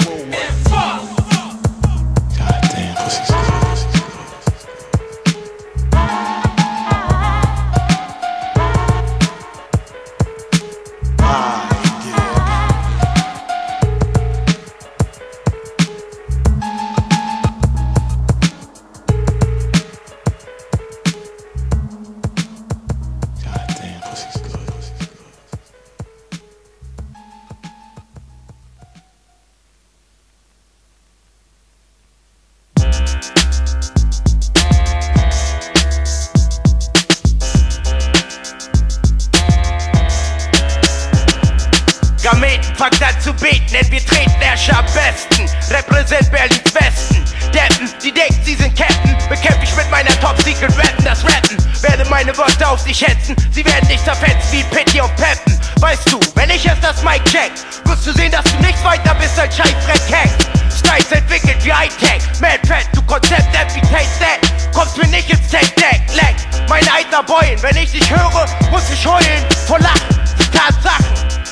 Gameten, fang an zu beten, denn wir treten erst am besten. Repräsent Berlins Westen. Deppen, die denken, sie sind Captain. Bekämpfe ich mit meiner Top-Secret-Rappen, das Rappen. Werde meine Worte auf sich hetzen, sie werden dich zerfetzen wie Pitti und Peppen. Weißt du, wenn ich erst das Mic check, wirst du sehen, dass du nichts weiter bist als Scheiß-Fred-Hack. Styles entwickelt wie Hightech, Mad-Fat, du Konzept-App wie Taste-Deck. Kommst mir nicht ins Tech-Deck, leck. Meine Eitner beulen, wenn ich dich höre, muss ich heulen vor Lachen, die Tatsachen.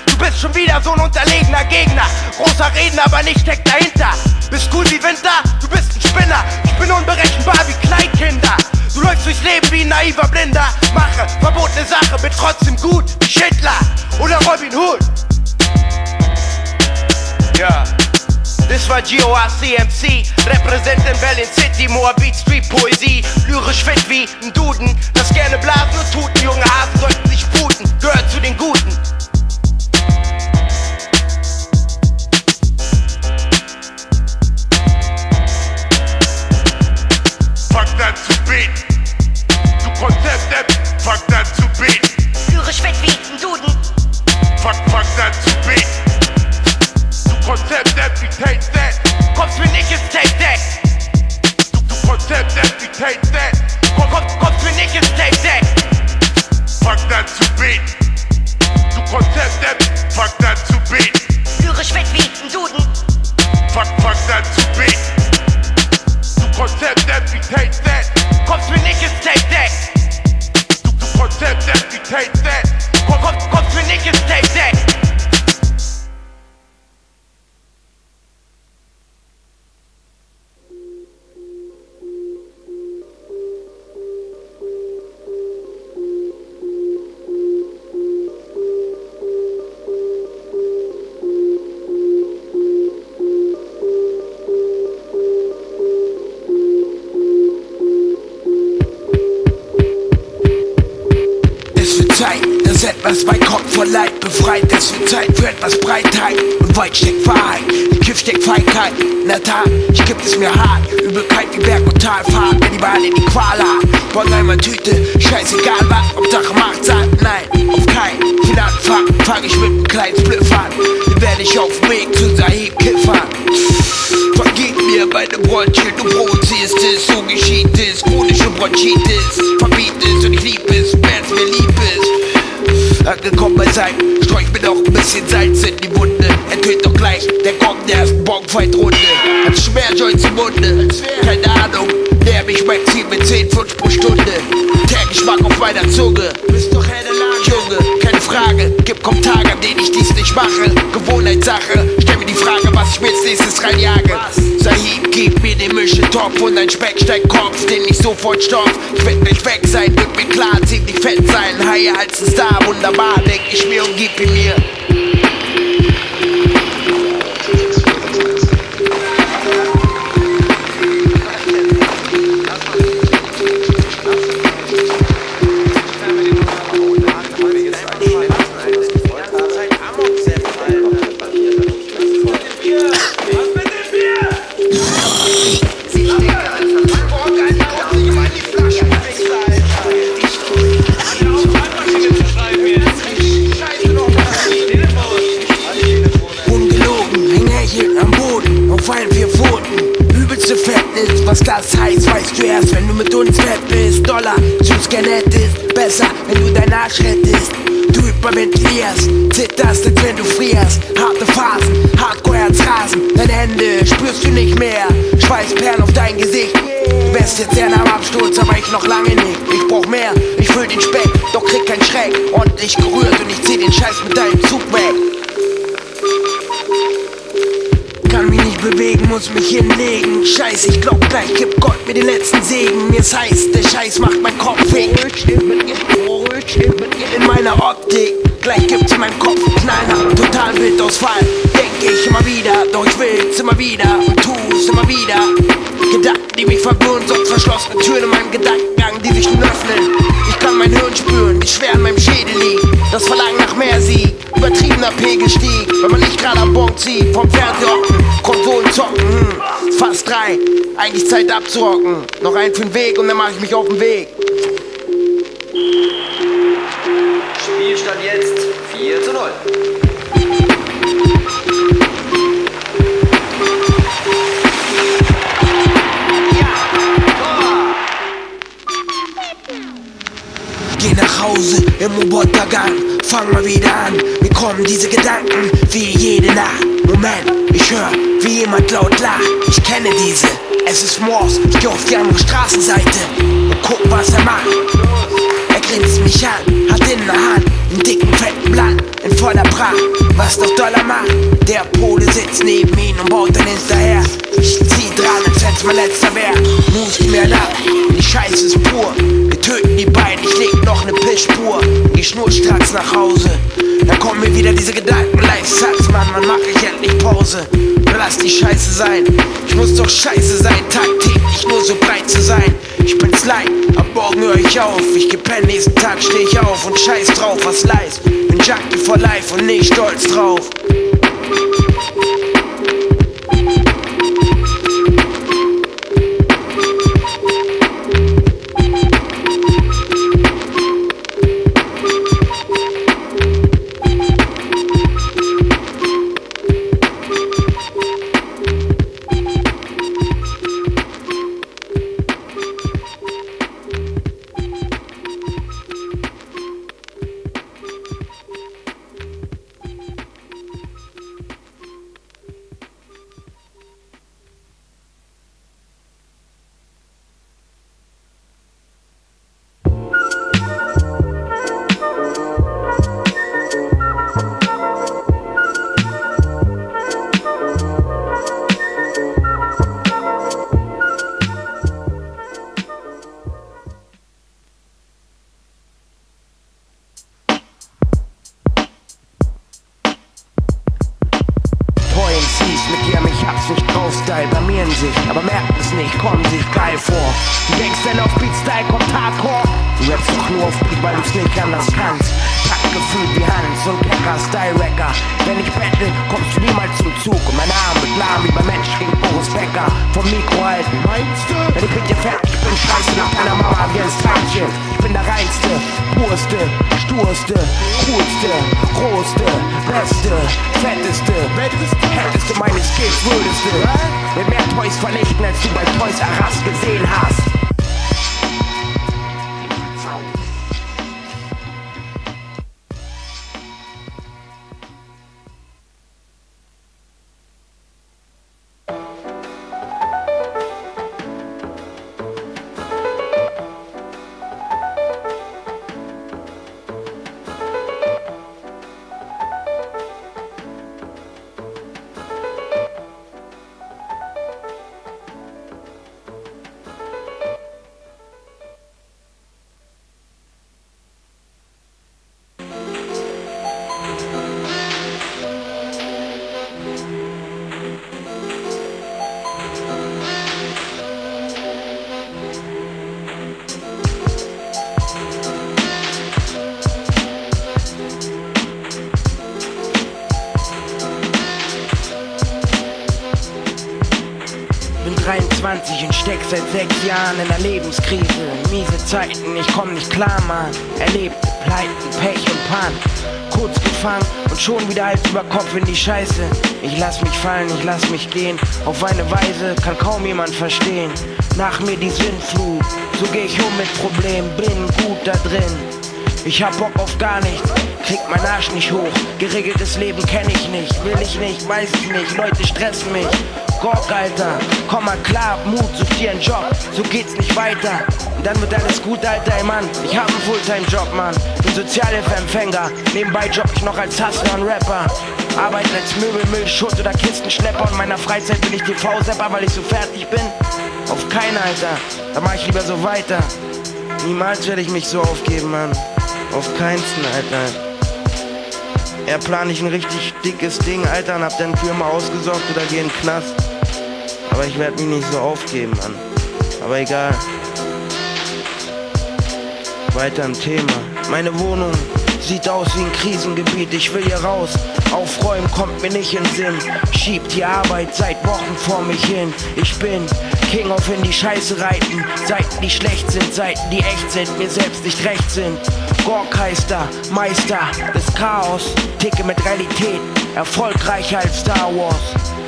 Du bist schon wieder so ein unterlegener Gegner. Großer Redner, aber nicht steckt dahinter. Bist cool wie Winter, du bist ein Spinner. Ich bin unberechenbar wie Kleinkinder. Du läufst durchs Leben wie ein naiver Blinder. Mache verbotene Sache, bin trotzdem gut wie Schindler oder Robin Hood. Ja, yeah. This war G O R C M C, represent in Berlin City, Moabit Street Poesie. Lyrisch fit wie ein Duden, das gerne blasen und tuten. Junge Hasen sollten sich puten, gehört zu den Guten. Fuck that to beat, du Konzept App, fuck that to beat. Lyrisch fit wie ein Duden, fuck, fuck that to beat. Konzept, that we take that. Kommst mir nicht ins Take Deck. Du, du Konzept, that we take that. Komm, komm, kommst mir nicht ins Take Deck. Fuck that to beat. Du Konzept, that fuck that to beat. Lyrisch fit wie ein Duden. Fuck, fuck that to beat. Du Konzept, that we take that. Kommst mir nicht ins Take Deck. Du, du Konzept, that we take that. Komm, komm, kommst mir nicht ins Take Deck. Es wird etwas mein Kopf von Leid befreit, es wird Zeit für etwas Breitheit und weit steckt Wahrheit, im Kiff steckt Feigheit, in der Tat, ich geb es mir hart, Übelkeit wie Berg- und Talfahrt, wenn die Wahl in die Qual hat, von einmal Tüte, scheißegal was, ob Sache macht, sagt nein, auf keinen Finanzfang, fang ich mit einem kleinen Spliff an, dann werde ich auf dem Weg zu Sahib kiffern. Vergib mir meine Bronchien, du provozierst es, so geschieht es, chronische Bronchitis, verbiet es und ich lieb es, wenn's mir lieb ist. Angekommen bei sein, streu ich mir noch ein bisschen Salz in die Wunde. Ertönt doch gleich, der kommt der ersten Bonk-Fight-Runde. Hat Schmerz im Munde, keine Ahnung, näher mich mein Ziel mit zehn Pfund pro Stunde. Terrorgeschmack auf meiner Zunge, bist doch helle Lage, Junge, keine Frage. Gibt kommt Tage, an denen ich dies nicht mache, Gewohnheitssache. Stell mir die Frage, was ich mir als nächstes reinjage. Sahib, gib mir den Mischeltopf und ein Specksteinkopf, den ich sofort stopf. Ich werd nicht weg sein, wird mir klar, ziemlich fett sein. Haie als ein Star, wunderbar, denk ich mir und gib ihn mir. Was das heißt, weißt du erst, wenn du mit uns fett bist. Dollar, süß, nett ist besser, wenn du deinen Arsch rettest. Du hyperventilierst, zitterst, als wenn du frierst. Harte Phasen, Hardcore-Herzrasen, deine Hände spürst du nicht mehr. Schweißperlen auf dein Gesicht. Du wärst jetzt sehr nah am Absturz, aber ich noch lange nicht. Ich brauch mehr, ich füll den Speck, doch krieg keinen Schreck. Ordentlich gerührt und ich zieh den Scheiß mit deinem Zug weg. Kann mich nicht bewegen, muss mich hinlegen. Scheiß, ich glaub gleich, gib Gott mir den letzten Segen. Mir's heiß, der Scheiß macht mein Kopf weg. In meiner Optik, gleich gibt's in meinem Kopf Knaller, total Bildausfall. Denk ich immer wieder, doch ich will's immer wieder und tu's immer wieder. Gedanken, die mich verwirren, sonst verschlossene Türen in meinem Gedankengang, die sich nun öffnen. Ich kann mein Hirn spüren, wie schwer an meinem Schädel liegt. Das Verlangen nach mehr Sieg, übertriebener Pegel stieg. Wenn man nicht gerade am Bonk zieht, vom Fernseher hocken, Konsolen zocken, hm, fast drei, eigentlich Zeit abzurocken. Noch ein für den Weg und dann mach ich mich auf den Weg. Spielstand jetzt vier zu null. Geh nach Hause im Robotergang, fang mal wieder an, mir kommen diese Gedanken wie jede Nacht. Moment, ich hör, wie jemand laut lacht, ich kenne diese, es ist Morse, ich geh auf die andere Straßenseite und guck, was er macht. Er grinst mich an, hat in der Hand einen dicken, fetten Blatt in voller Pracht, was doch Dollar macht. Der Pole sitzt neben ihm und baut dann hinterher. Ich zieh dran und fällt's mein letzter Wehr. Musst mir ab, die Scheiße ist pur. Wir töten die beiden, ich leg noch ne Pissspur. Ich schnurstracks nach Hause. Da kommen mir wieder diese Gedanken, Live-Satz, Mann, wann mach ich endlich Pause? Lass die Scheiße sein, ich muss doch scheiße sein, tagtäglich nur so breit zu sein. Ich bin's leid, ab morgen hör ich auf. Ich gepenn, nächsten Tag steh ich auf und scheiß drauf, was leist. Bin Junkie for life und nicht stolz drauf. Und steck seit sechs Jahren in der Lebenskrise. Miese Zeiten, ich komm nicht klar, Mann. Erlebte Pleiten, Pech und Pan. Kurz gefangen und schon wieder Hals über Kopf in die Scheiße. Ich lass mich fallen, ich lass mich gehen. Auf eine Weise kann kaum jemand verstehen. Nach mir die Sinnflut, so geh ich um mit Problemen. Bin gut da drin, ich hab Bock auf gar nichts. Krieg mein Arsch nicht hoch, geregeltes Leben kenn ich nicht. Will ich nicht, weiß ich nicht, Leute stressen mich. Gork, Alter, komm mal klar, hab Mut, such dir einen Job, so geht's nicht weiter. Und dann wird alles gut, Alter, ey Mann, ich hab einen Fulltime-Job, Mann. Bin Sozialhilfeempfänger, nebenbei jobb ich noch als Hustler und Rapper. Arbeite als Möbel, Müll, Schutt oder Kistenschlepper. Und in meiner Freizeit bin ich T V-Zapper, weil ich so fertig bin. Auf keinen, Alter, da mach ich lieber so weiter. Niemals werde ich mich so aufgeben, Mann. Auf keinsten, Alter. Er plan ich ein richtig dickes Ding, Alter, und hab dann für immer ausgesorgt oder geh in den Knast. Aber ich werd mich nicht so aufgeben, Mann. Aber egal. Weiter im Thema. Meine Wohnung sieht aus wie ein Krisengebiet, ich will hier raus. Aufräumen kommt mir nicht in den Sinn. Schiebt die Arbeit seit Wochen vor mich hin. Ich bin King auf in die Scheiße reiten. Seiten, die schlecht sind, Seiten, die echt sind, mir selbst nicht recht sind. Gork heißt er, Meister des Chaos, ticke mit Realität, erfolgreicher als Star Wars.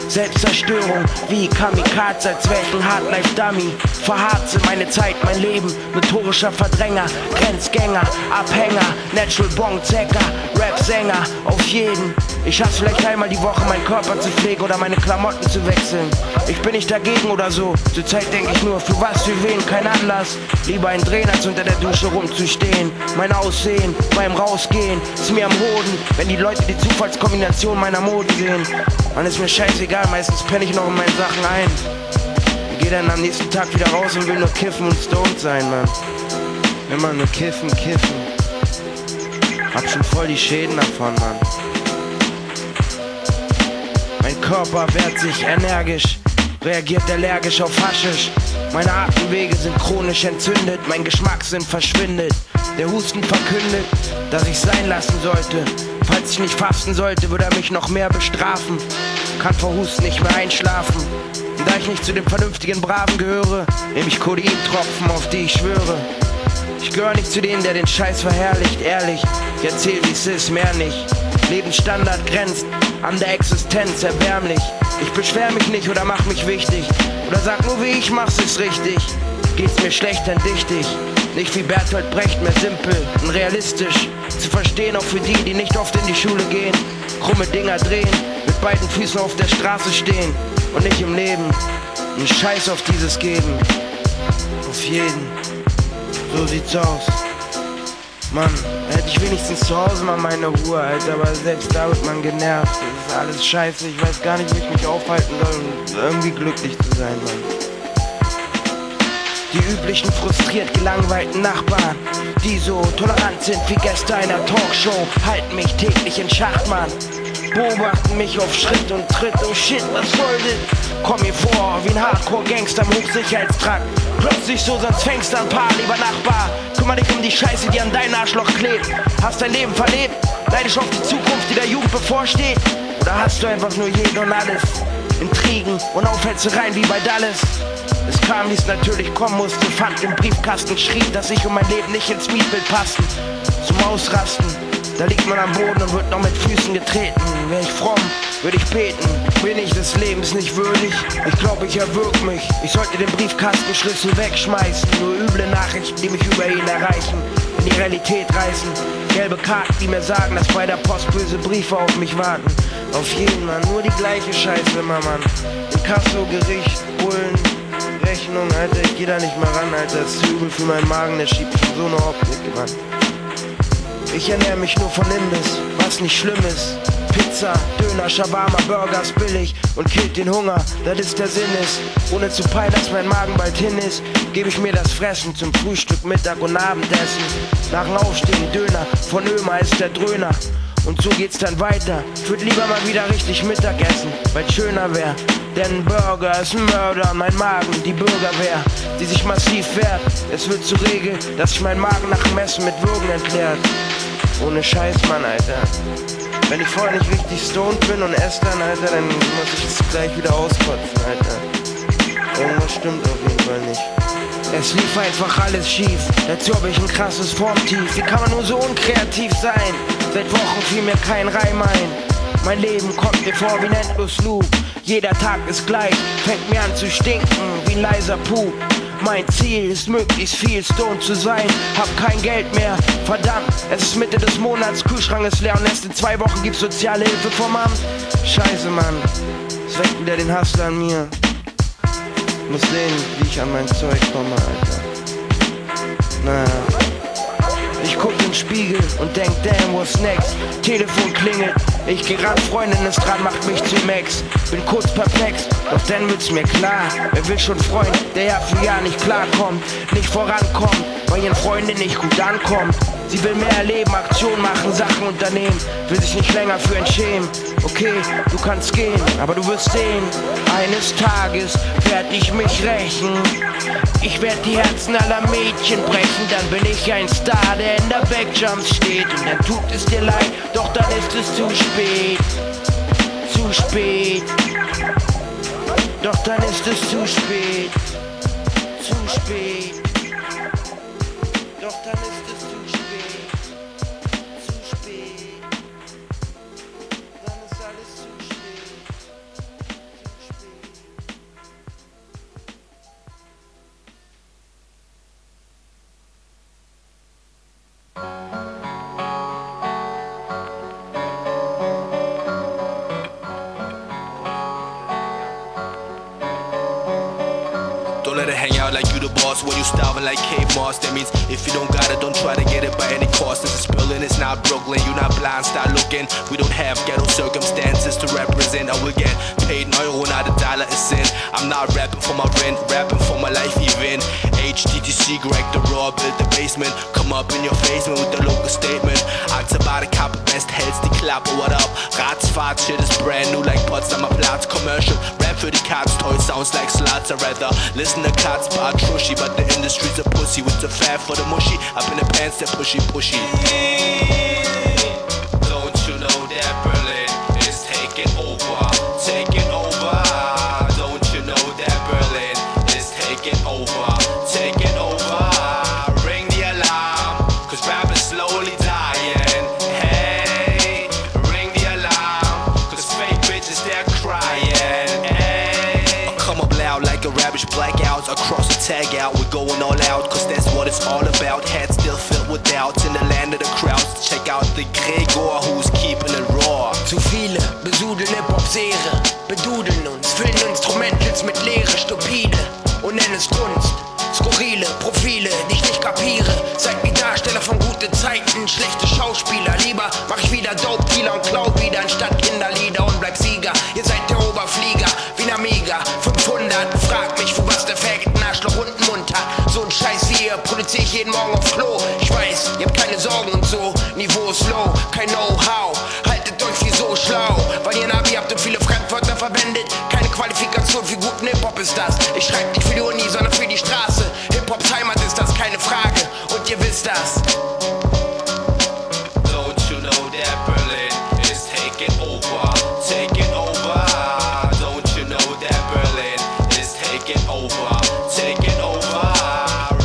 Selbstzerstörung wie Kamikaze, als wär ich ein Hardlife-Dummy. Verharze meine Zeit, mein Leben, notorischer Verdränger, Grenzgänger, Abhänger, Natural Born Zecker, Rap-Sänger, auf jeden. Ich hab's vielleicht einmal die Woche, meinen Körper zu pflegen oder meine Klamotten zu wechseln. Ich bin nicht dagegen oder so, zur Zeit denke ich nur, für was, für wen, kein Anlass. Lieber ein Drehen, als unter der Dusche rumzustehen. Mein Aussehen beim Rausgehen ist mir am Hoden, wenn die Leute die Zufallskombination meiner Mode sehen. Man ist mir scheißegal. Meistens penne ich noch in meinen Sachen ein. Geh dann am nächsten Tag wieder raus und will nur kiffen und stoned sein, Mann. Immer nur kiffen, kiffen. Hab schon voll die Schäden davon, Mann. Körper wehrt sich energisch, reagiert allergisch auf Haschisch. Meine Atemwege sind chronisch entzündet, mein Geschmackssinn verschwindet. Der Husten verkündet, dass ich sein lassen sollte. Falls ich nicht fasten sollte, würde er mich noch mehr bestrafen. Kann vor Husten nicht mehr einschlafen. Und da ich nicht zu den vernünftigen Braven gehöre, nehme ich Codeintropfen, auf die ich schwöre. Ich gehöre nicht zu denen, der den Scheiß verherrlicht, ehrlich. Ich erzähl, wie's ist, mehr nicht. Lebensstandard grenzt an der Existenz, erbärmlich. Ich beschwer mich nicht oder mach mich wichtig. Oder sag nur, wie ich mach's, ist richtig. Geht's mir schlecht, dann dicht ich. Nicht wie Bertolt Brecht, mehr simpel und realistisch. Zu verstehen auch für die, die nicht oft in die Schule gehen. Krumme Dinger drehen, mit beiden Füßen auf der Straße stehen. Und nicht im Leben, einen Scheiß auf dieses Geben. Auf jeden, so sieht's aus. Mann, hätte ich wenigstens zu Hause mal meine Ruhe, Alter. Aber selbst da wird man genervt. Das ist alles scheiße, ich weiß gar nicht, wie ich mich aufhalten soll, um irgendwie glücklich zu sein, Mann. Die üblichen frustriert gelangweilten Nachbarn, die so tolerant sind wie Gäste einer Talkshow, halten mich täglich in Schach, Mann. Beobachten mich auf Schritt und Tritt, oh shit, was soll das? Komm mir vor wie ein Hardcore-Gangster im Hochsicherheitstrakt. Klopf dich so, sonst fängst du an Paar, lieber Nachbar. Kümmer dich um die Scheiße, die an dein Arschloch klebt. Hast dein Leben verlebt, neidisch auf die Zukunft, die der Jugend bevorsteht? Oder hast du einfach nur jeden und alles? Intrigen und Aufhetzereien wie bei Dallas. Es kam, wie es natürlich kommen musste, fand im Briefkasten, schrieb, dass ich und mein Leben nicht ins Mietbild passen. Zum Ausrasten, da liegt man am Boden und wird noch mit Füßen getreten. Wär ich fromm, würde ich beten, bin ich des Lebens nicht würdig. Ich glaube, ich erwürg mich, ich sollte den Briefkastenschlüssel wegschmeißen. Nur üble Nachrichten, die mich über ihn erreichen, in die Realität reißen. Gelbe Karten, die mir sagen, dass bei der Post böse Briefe auf mich warten. Auf jeden, Mann, nur die gleiche Scheiße immer, Mann. Inkasso, Gericht, Bullen, Rechnung, Alter, ich geh da nicht mal ran, Alter. Das ist übel für meinen Magen, der schiebt schon so eine Optik, Mann. Ich ernähre mich nur von Imbiss, was nicht schlimm ist. Pizza, Döner, Shawarma, Burger ist billig und killt den Hunger, das ist der Sinn ist. Ohne zu peilen, dass mein Magen bald hin ist, gebe ich mir das Fressen zum Frühstück, Mittag und Abendessen. Nach dem Aufstehen, Döner, von Ömer ist der Dröhner. Und so geht's dann weiter. Ich würd lieber mal wieder richtig Mittagessen, weil's schöner wär. Denn ein Burger ist ein Mörder, mein Magen, die Bürgerwehr, die sich massiv wehrt. Es wird zur Regel, dass sich mein Magen nach dem Essen mit Würgen entleert. Ohne Scheiß, Mann, Alter. Wenn ich vorher nicht richtig stoned bin und esse dann, Alter, dann muss ich es gleich wieder auskotzen, Alter. Irgendwas stimmt auf jeden Fall nicht. Es lief einfach alles schief, dazu hab ich ein krasses Formtief. Wie kann man nur so unkreativ sein? Seit Wochen fiel mir kein Reim ein. Mein Leben kommt mir vor wie ein endlos Loop. Jeder Tag ist gleich, fängt mir an zu stinken wie ein leiser Pup. Mein Ziel ist, möglichst viel Stone zu sein. Hab kein Geld mehr, verdammt. Es ist Mitte des Monats, Kühlschrank ist leer und erst in zwei Wochen gibt's soziale Hilfe vom Amt. Scheiße, Mann, es weckt wieder den Hustler an mir. Muss sehen, wie ich an mein Zeug komme, Alter. Naja. Ich guck in den Spiegel und denk, damn, what's next? Telefon klingelt, ich geh ran, Freundin ist dran, macht mich zum Ex. Bin kurz perplex, doch dann wird's mir klar. Wer will schon Freund, der ja für Jahr nicht klarkommt, nicht vorankommt, weil ihren Freundin nicht gut ankommt. Sie will mehr erleben, Aktion machen, Sachen unternehmen, will sich nicht länger für entschämen. Okay, du kannst gehen, aber du wirst sehen, eines Tages werd ich mich rächen. Ich werd die Herzen aller Mädchen brechen, dann bin ich ein Star, der in der Backjumps steht. Und dann tut es dir leid, doch dann ist es zu spät. Zu spät. Doch dann ist es zu spät. Zu spät. Doch dann ist es zu spät. Zu spät. Dann ist alles zu spät. Don't let it hang out like you the lost when you starving like Kate Moss. That means if you don't got it, don't try to get it by any cost. This is Berlin, it's not Brooklyn. You're not blind, start looking. We don't have ghetto circumstances to represent. I will get paid an euro, not a dollar a cent. I'm not rapping for my rent, rapping for my life even. H T T C, Greg the Raw, build the basement. Come up in your basement with the local statement. Aktienbadekappe, best hältst die Klappe, what up? Ratsfahrt, shit is brand new like Potsdamer Platz. Commercial, rap für die Katz, toy sounds like sluts. I rather listen to cuts, bar trushy, but the industry's a pussy. With the fat for the mushy, up in the pants, they're pushy, pushy. Don't you know that Berlin is taking over, taking over? Don't you know that Berlin is taking over, taking over? Ring the alarm, cause rap is slowly dying. Hey, ring the alarm, cause fake bitches, they're crying. Hey, I come up loud like a ravish blackout across the tag out. We're going all out, cause that's what it's all about. Heads still filled with doubts in the land of the crowds. Check out the Gregor who's keeping it raw. Zu viele besudeln Hip-Hop-Serie, bedudeln uns, füllen Instrumentals mit Leere, stupide und nennen es Kunst. Skurrile Profile, die ich nicht kapiere. Seid wie Darsteller von guten Zeiten, schlechte Schauspieler. Lieber mach ich wieder Dope-Dealer und klau wieder anstatt Kinderlieder und bleib Sieger. Ihr seid der Oberflieger, wie ein Amiga fünfhundert. Frag mich, wo was der vergeckten Arschloch unten munter. So ein Scheiß hier produziere ich jeden Morgen auf Klo. Ich weiß, ihr habt keine Sorgen und so. Niveau ist low, kein Know-how. Haltet euch wie so schlau, weil ihr Navi habt und viele Fremdwörter verwendet. Keine Qualifikation für guten Hip-Hop ist das. Ich schreib nicht für die Uni, sondern für die Straße. Hip-Hops Heimat ist das, keine Frage, und ihr wisst das. Don't you know that Berlin is taking over, taking over? Don't you know that Berlin is taking over, taking over?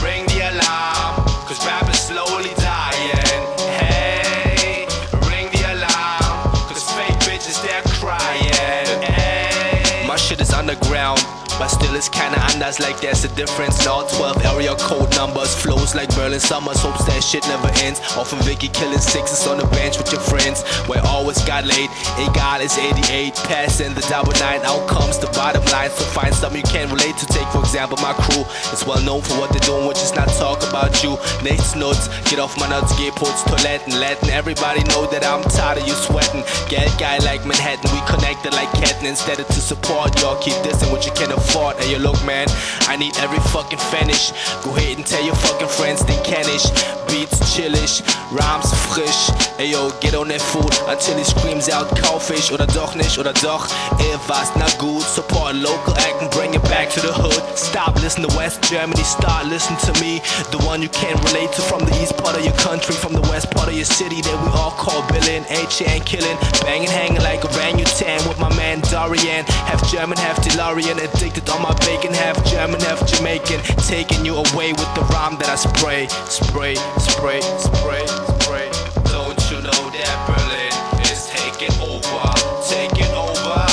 Ring the alarm, cause rap is slowly dying. Hey, ring the alarm, cause fake bitches, they're crying. Hey. My shit is underground, but still it's kinda anders, like there's a difference. Now twelve area code numbers, flows like Berlin summers. Hopes that shit never ends. Off a Vicky killing sixes on the bench with your friends. Where always got late, egal is eighty-eight. Passing the double nine, out comes the bottom line. So find something you can relate to. Take for example my crew, it's well known for what they're doing, which is not talk about you. Nichts nutz, get off my nuts, geh putz Toiletten, Latin. Everybody know that I'm tired of you sweating. Geld guy like Manhattan, we connected like Catton. Instead of to support, y'all keep dissing what you can afford. Hey, you look, man, I need every fucking finish. Go ahead and tell your fucking friends, they can't ish. Beats chillig, rhymes frisch. Hey, yo, get on that food until he screams out, kauf ich oder doch nicht oder doch. It was not good, support local act and bring it back to the hood. Stop listening to West Germany, start listening to me. The one you can relate to from the east part of your country, from the west part of your city that we all call Berlin. H A N killing, banging, hanging like a orangutan with my man Dorian. Half German, half DeLorean, addicted on my bacon, half German, half Jamaican, taking you away with the rhyme that I spray, spray, spray, spray, spray. Don't you know that Berlin is taking over, taking over?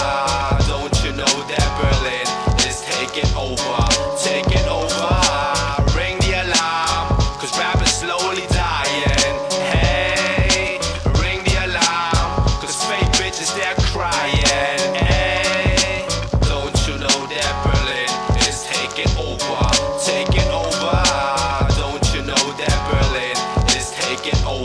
Don't you know that Berlin is taking over, taking over? Ring the alarm, cause rap is slowly dying. Hey, ring the alarm, cause fake bitches, they're crying. Over, don't you know that Berlin is taking over?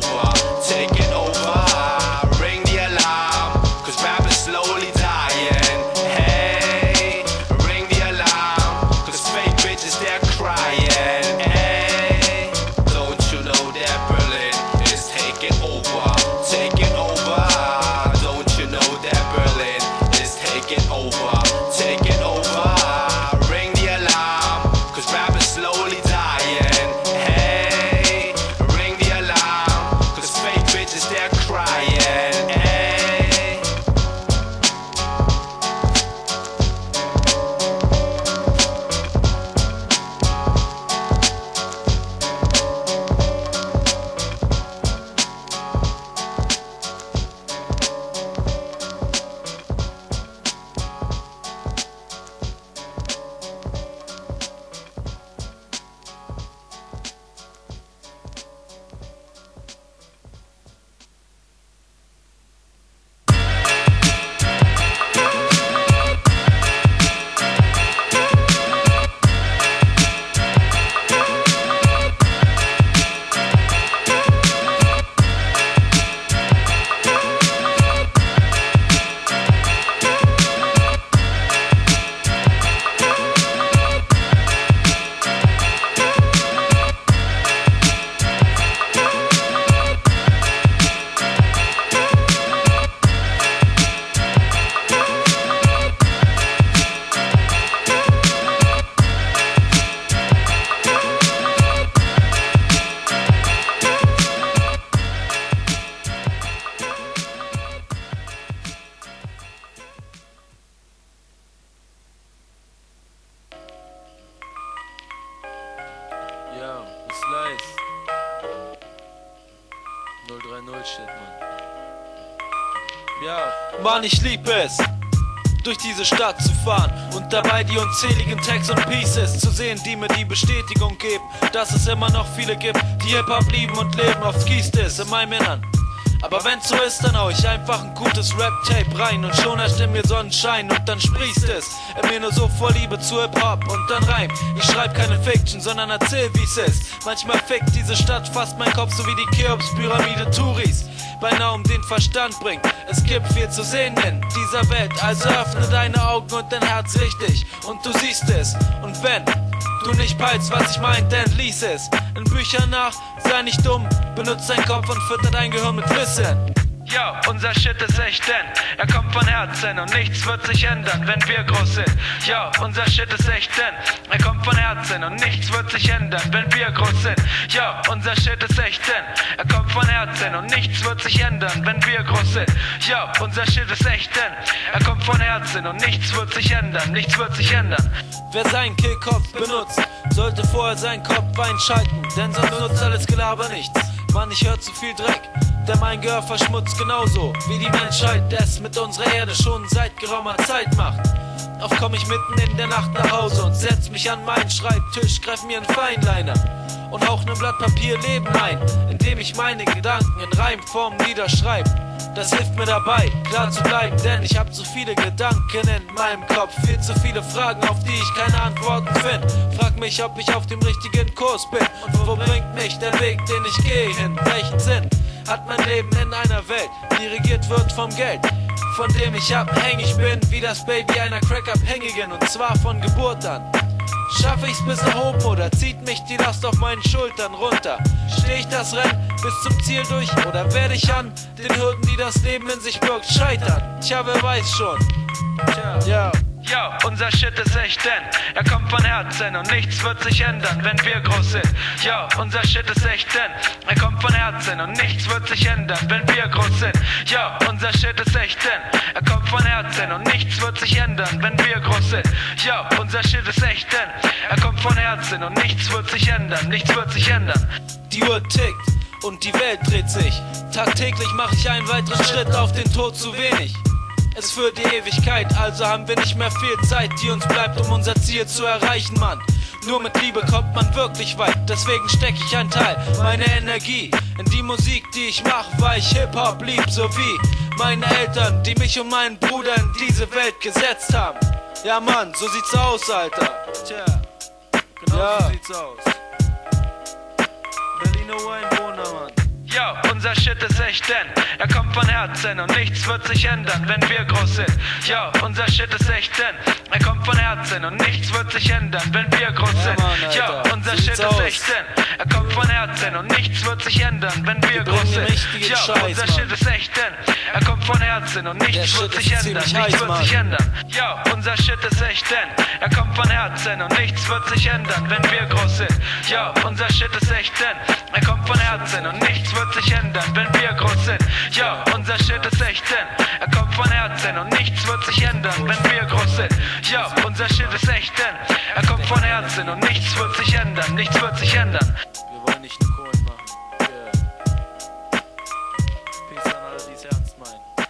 Null Shit, Mann. Ja, Mann, ich lieb es, durch diese Stadt zu fahren und dabei die unzähligen Tags und Pieces zu sehen, die mir die Bestätigung geben, dass es immer noch viele gibt, die Hip-Hop lieben und leben. Oft gießt es in meinem Innern, aber wenn's so ist, dann hau ich einfach ein gutes Rap-Tape rein und schon herrscht in mir Sonnenschein und dann sprießt es in mir nur so vor Liebe zu Hip-Hop und dann Reim. Ich schreib keine Fiction, sondern erzähl, wie's ist. Manchmal fickt diese Stadt fast mein Kopf, so wie die Cheops-Pyramide Touris beinahe um den Verstand bringt. Es gibt viel zu sehen in dieser Welt, also öffne deine Augen und dein Herz richtig und du siehst es. Und wenn du nicht peilst, was ich mein, dann lies es in Büchern nach, sei nicht dumm, benutzt deinen Kopf und füttert dein Gehirn mit Wissen. Ja, unser Shit ist echt, denn er kommt von Herzen und nichts wird sich ändern, wenn wir groß sind. Ja, unser Shit ist echt, denn er kommt von Herzen und nichts wird sich ändern, wenn wir groß sind. Ja, unser Shit ist echt, denn er kommt von Herzen und nichts wird sich ändern, wenn wir groß sind. Ja, unser Shit ist echt, denn er kommt von Herzen und nichts wird sich ändern, nichts wird sich ändern. Wer seinen Kehlkopf benutzt, sollte vorher seinen Kopf einschalten, denn sonst nutzt alles Gelaber nichts. Mann, ich hör zu viel Dreck, denn mein Gehör verschmutzt genauso, wie die Menschheit es mit unserer Erde schon seit geraumer Zeit macht. Oft komm ich mitten in der Nacht nach Hause und setz mich an meinen Schreibtisch, greif mir einen Feinliner und hauch ne Blatt Papier Leben ein, indem ich meine Gedanken in Reimform niederschreib. Das hilft mir dabei, klar zu bleiben, denn ich hab zu viele Gedanken in meinem Kopf, viel zu viele Fragen, auf die ich keine Antworten find. Frag mich, ob ich auf dem richtigen Kurs bin und wo bringt mich der Weg, den ich gehe hin? Welchen Sinn hat mein Leben in einer Welt, die regiert wird vom Geld, von dem ich abhängig bin, wie das Baby einer Crack-Abhängigen, und zwar von Geburt an. Schaffe ich's bis nach oben oder zieht mich die Last auf meinen Schultern runter? Steh ich das Rennen bis zum Ziel durch oder werde ich an den Hürden, die das Leben in sich birgt, scheitern? Tja, wer weiß schon. Tja, ja. Ja, unser Shit ist echt, denn er kommt von Herzen und nichts wird sich ändern, wenn wir groß sind. Ja, unser Shit ist echt, denn er kommt von Herzen und nichts wird sich ändern, wenn wir groß sind. Ja, unser Shit ist echt, denn er kommt von Herzen und nichts wird sich ändern, wenn wir groß sind. Ja, unser Shit ist echt, denn er kommt von Herzen und nichts wird sich ändern, nichts wird sich ändern. Die Uhr tickt und die Welt dreht sich. Tagtäglich mache ich einen weiteren Schritt auf den Tod zu wenig. Es führt die Ewigkeit, also haben wir nicht mehr viel Zeit, die uns bleibt, um unser Ziel zu erreichen, Mann. Nur mit Liebe kommt man wirklich weit, deswegen steck ich einen Teil meiner Energie in die Musik, die ich mach, weil ich Hip-Hop lieb, so wie meine Eltern, die mich und meinen Bruder in diese Welt gesetzt haben. Ja, Mann, so sieht's aus, Alter. Tja, genau ja. So sieht's aus. Berliner Einwohner, Mann. Ja, unser Shit ist echt, denn er kommt von Herzen und nichts wird sich ändern, wenn wir groß sind. Ja, unser Shit ist echt, denn er kommt von Herzen und nichts wird sich ändern, wenn wir groß sind. Ja, unser Shit ist echt, denn er kommt von Herzen und nichts wird sich ändern, wenn wir groß sind. Ja, unser Shit ist echt, denn er kommt von Herzen und nichts wird sich ändern, nichts wird sich ändern. Ja, unser Shit ist echt, denn er kommt von Herzen und nichts wird sich ändern, wenn wir groß sind. Ja, unser Shit ist echt, denn er kommt von Herzen und nichts wird sich ändern, wenn wir groß sind. Ja, unser Shit ist echt, denn er kommt von Herzen und nichts wird sich ändern, wenn wir groß sind. Ja, unser Shit ist echt, denn er kommt von Herzen und nichts wird sich ändern, nichts wird sich ändern. Wir wollen nicht nur Kohlen machen. Yeah. Peace an alle, die es ernst meinen.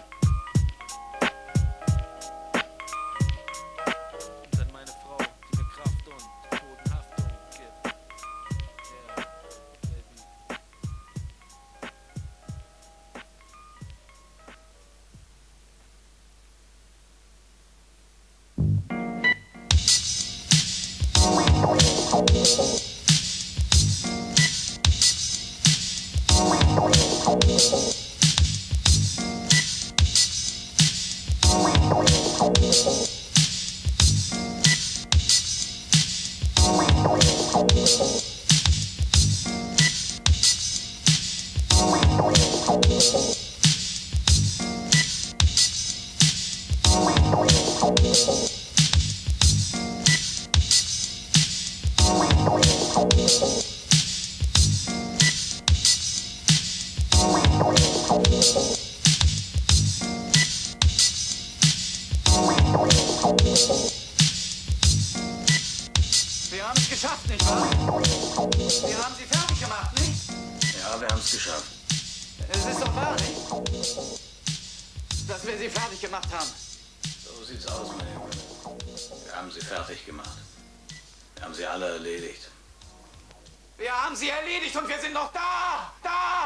Und dann meine Frau, die mir Kraft und Boden Haftung gibt. Yeah, baby. Wir haben es geschafft, nicht wahr? Wir haben sie fertig gemacht, nicht? Ja, wir haben es geschafft. Es ist doch wahr nicht, dass wir sie fertig gemacht haben. So sieht's aus, mein Junge. Wir haben sie fertig gemacht. Wir haben sie alle erledigt. Wir haben sie erledigt und wir sind noch da! Da!